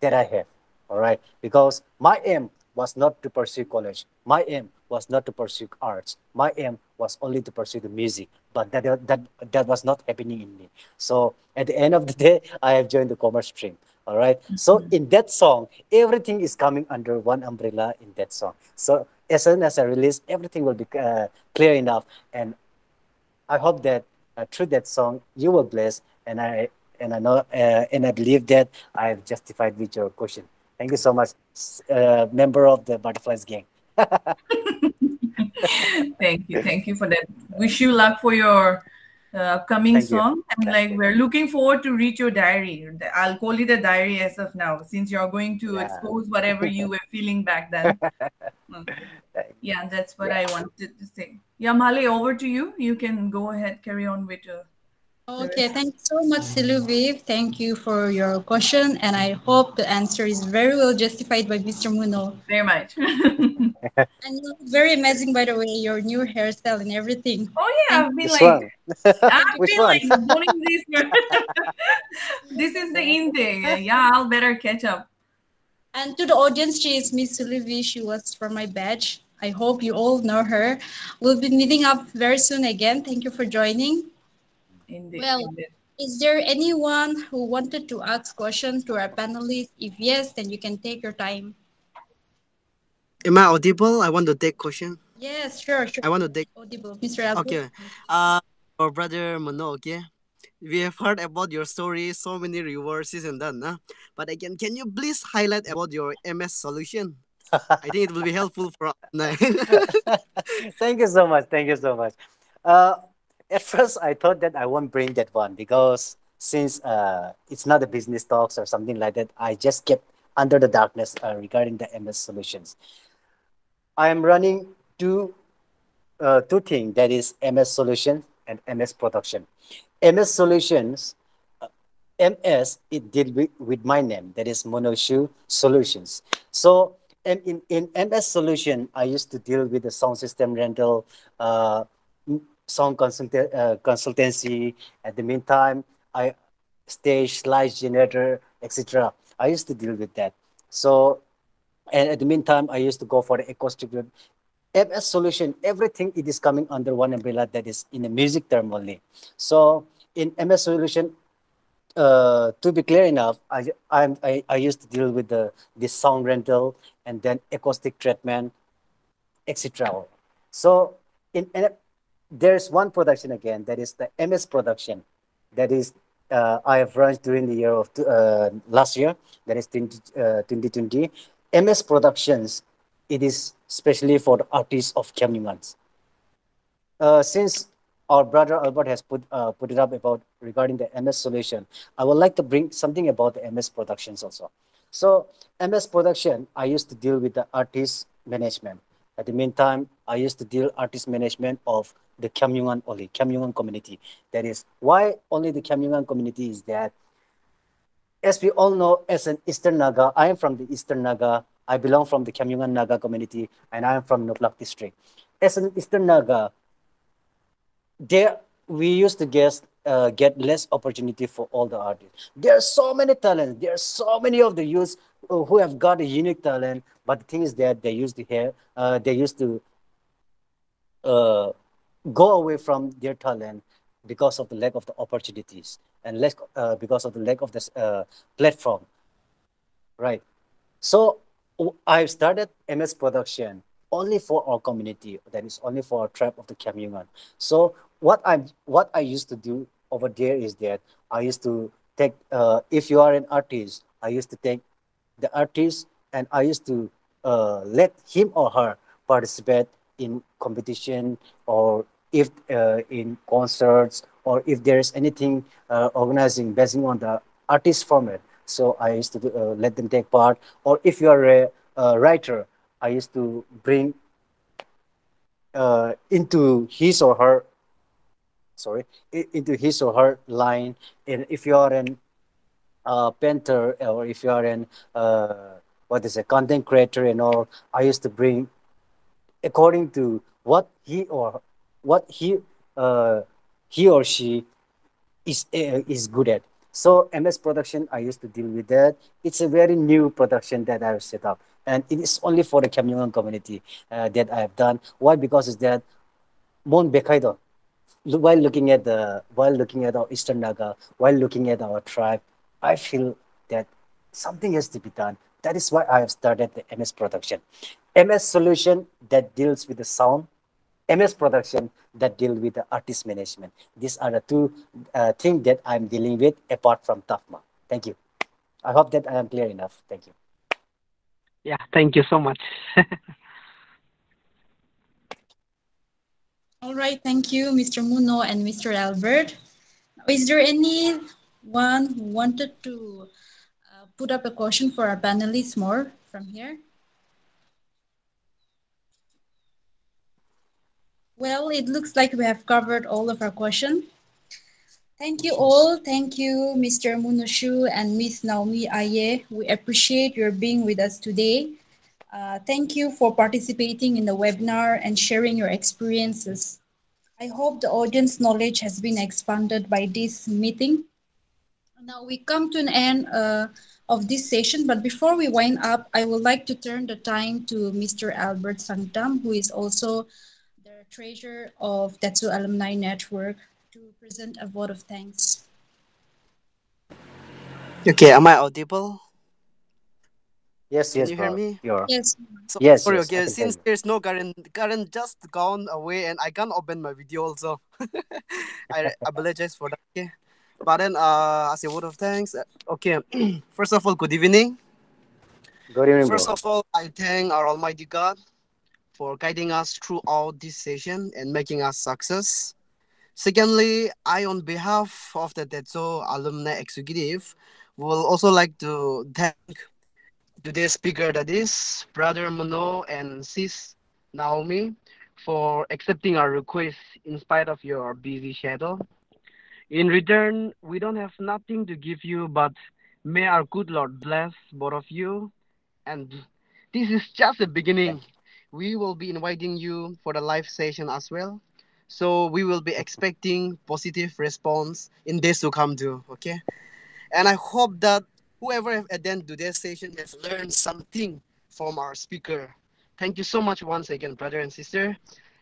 that I have. All right, because my aim was not to pursue college. My aim was not to pursue arts. My aim was only to pursue the music. But that that that was not happening in me. So at the end of the day, I have joined the commerce stream. All right. Mm-hmm. So in that song, everything is coming under one umbrella in that song. So as soon as I release, everything will be uh, clear enough. And I hope that uh, through that song, you will bless. And I and I know uh, and I believe that I have justified with your question. Thank you so much, uh, member of the Butterflies gang. Thank you. Thank you for that. Wish you luck for your uh, upcoming Thank song. You. And Thank like you. We're looking forward to read your diary. I'll call it a diary as of now, since you're going to yeah. expose whatever you were feeling back then. Okay. Yeah, that's what yeah. I wanted to say. Yeah, Male, over to you. You can go ahead, carry on with your... Okay, thank you so much, Siluviv. Thank you for your question, and I hope the answer is very well justified by Mister Muno. Very much. And you look very amazing, by the way, your new hairstyle and everything. Oh yeah, I've been Which like, one? I've Which been one? like doing this. This is the in thing. Yeah, I'll better catch up. And to the audience, she is Miss Siluviv. She was from my batch. I hope you all know her. We'll be meeting up very soon again. Thank you for joining. Indeed, well, indeed. Is there anyone who wanted to ask questions to our panelists? If yes, then you can take your time. Am I audible? I want to take question. Yes, sure, sure. I want to take audible, Mister Albu. Okay, uh, our brother Muno. Okay, we have heard about your story, so many reverses and done, huh? But again, can you please highlight about your M S Solution? I think it will be helpful for us. Thank you so much. Thank you so much. Uh, At first, I thought that I won't bring that one because since uh, it's not a business talks or something like that, I just kept under the darkness uh, regarding the M S Solutions. I am running two uh, two things, that is M S Solutions and M S Production. M S Solutions, uh, M S, it did with, with my name, that is Muno Shiu Solutions. So and in, in M S Solution, I used to deal with the sound system rental, uh, song consult uh, consultancy. At the meantime, I stage, light generator, et cetera. I used to deal with that. So, and at the meantime, I used to go for the acoustic M S Solution. Everything it is coming under one umbrella, that is in a music term only. So, in M S Solution, uh, to be clear enough, I I'm, I I used to deal with the the sound rental and then acoustic treatment, et cetera. So, in there's one production again, that is the M S Production. That is, uh, I have launched during the year of uh, last year, that is twenty twenty. M S Productions, it is especially for the artists of Khiamniungan. Uh, since our brother Albert has put, uh, put it up about regarding the M S Solution, I would like to bring something about the M S Productions also. So M S Production, I used to deal with the artist management. At the meantime, I used to deal artist management of the Khiamniungan only, Khiamniungan community. That is, why only the Khiamniungan community is that, as we all know, as an Eastern Naga, I am from the Eastern Naga, I belong from the Khiamniungan Naga community, and I am from Noklak district. As an Eastern Naga, there we used to guess, uh, get less opportunity for all the artists. There are so many talents, there are so many of the youths who have got a unique talent, but the thing is that they used to hear, uh, they used to uh, go away from their talent because of the lack of the opportunities and less, uh, because of the lack of this uh, platform, right? So I've started M S Production only for our community, that is only for our tribe of the Khiamniungan. So what I'm, what I used to do over there is that I used to take, uh, if you are an artist, I used to take the artist and I used to uh, let him or her participate in competition, or if uh, in concerts, or if there is anything uh, organizing basing on the artist format. So I used to uh, let them take part. Or if you are a, a writer, I used to bring uh, into his or her, sorry, into his or her line. And if you are an uh, painter, or if you are an, uh, what is a content creator and all, I used to bring according to what he or what he uh, he or she is uh, is good at. So M S production, I used to deal with that. It's a very new production that I've set up, and it is only for the Khiamniungan community uh, that I have done. Why? Because is that Mon Bekaido, while looking at the while looking at our Eastern Naga, while looking at our tribe, I feel that something has to be done. That is why I have started the M S production. M S Solution that deals with the sound, M S Production that deal with the artist management. These are the two uh, things that I'm dealing with apart from TaFMA. Thank you. I hope that I am clear enough. Thank you. Yeah, thank you so much. All right, thank you, Mister Muno and Mister Albert. Is there anyone who wanted to uh, put up a question for our panelists more from here? Well, it looks like we have covered all of our questions. Thank you all. Thank you, Mister Muno Shiu and Miss Naomi Aye. We appreciate your being with us today. Uh, thank you for participating in the webinar and sharing your experiences. I hope the audience knowledge has been expanded by this meeting. Now we come to an end uh, of this session, but before we wind up, I would like to turn the time to Mister Albert Sangdam, who is also treasurer of TETSO Alumni Network, to present a vote of thanks. Okay, am I audible? Yes, yes. Can you hear me? You're... Yes. So, yes. Sorry, yes, okay, since there's no Karen, Karen just gone away and I can't open my video also. I apologize for that. Okay. But then, uh, as a vote of thanks, okay, first of all, good evening. Good evening. First of all, I thank our Almighty God for guiding us throughout this session and making us success. Secondly, I, on behalf of the TETSO Alumni Executive, will also like to thank today's speaker, that is Brother Muno and Sis Naomi, for accepting our request in spite of your busy schedule. In return, we don't have nothing to give you, but may our good Lord bless both of you. And this is just the beginning. We will be inviting you for the live session as well. So we will be expecting positive response in days to come too, okay? And I hope that whoever have attended today's session has learned something from our speaker. Thank you so much once again, brother and sister.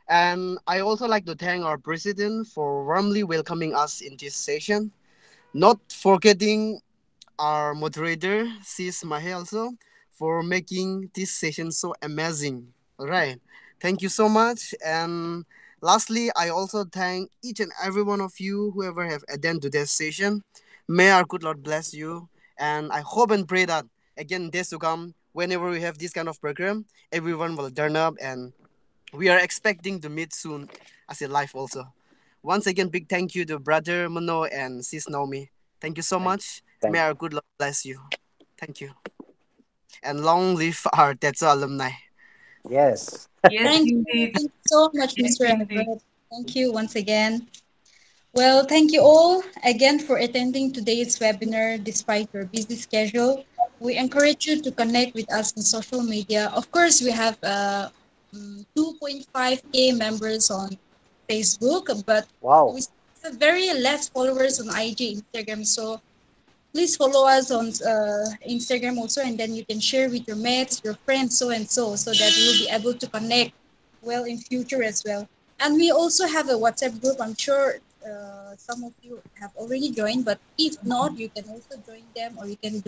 And I also like to thank our president for warmly welcoming us in this session. Not forgetting our moderator, Sis Mahe, also, for making this session so amazing. All right. Thank you so much. And lastly, I also thank each and every one of you, whoever have attended today's session. May our good Lord bless you. And I hope and pray that, again, days to come, whenever we have this kind of program, everyone will turn up. And we are expecting to meet soon as a live also. Once again, big thank you to Brother Muno and Sis Naomi. Thank you so much. Thank May you. Our good Lord bless you. Thank you. And long live our TETSO alumni. Yes. Yes. Thank you. Thank you so much, Mister Albert. Thank you once again. Well, thank you all again for attending today's webinar despite your busy schedule. We encourage you to connect with us on social media. Of course, we have uh, two point five K members on Facebook, but wow, we have very less followers on I G, Instagram. So please follow us on uh, Instagram also, and then you can share with your mates, your friends, so and so, so that you'll be able to connect well in future as well. And we also have a WhatsApp group. I'm sure uh, some of you have already joined, but if not, you can also join them, or you can join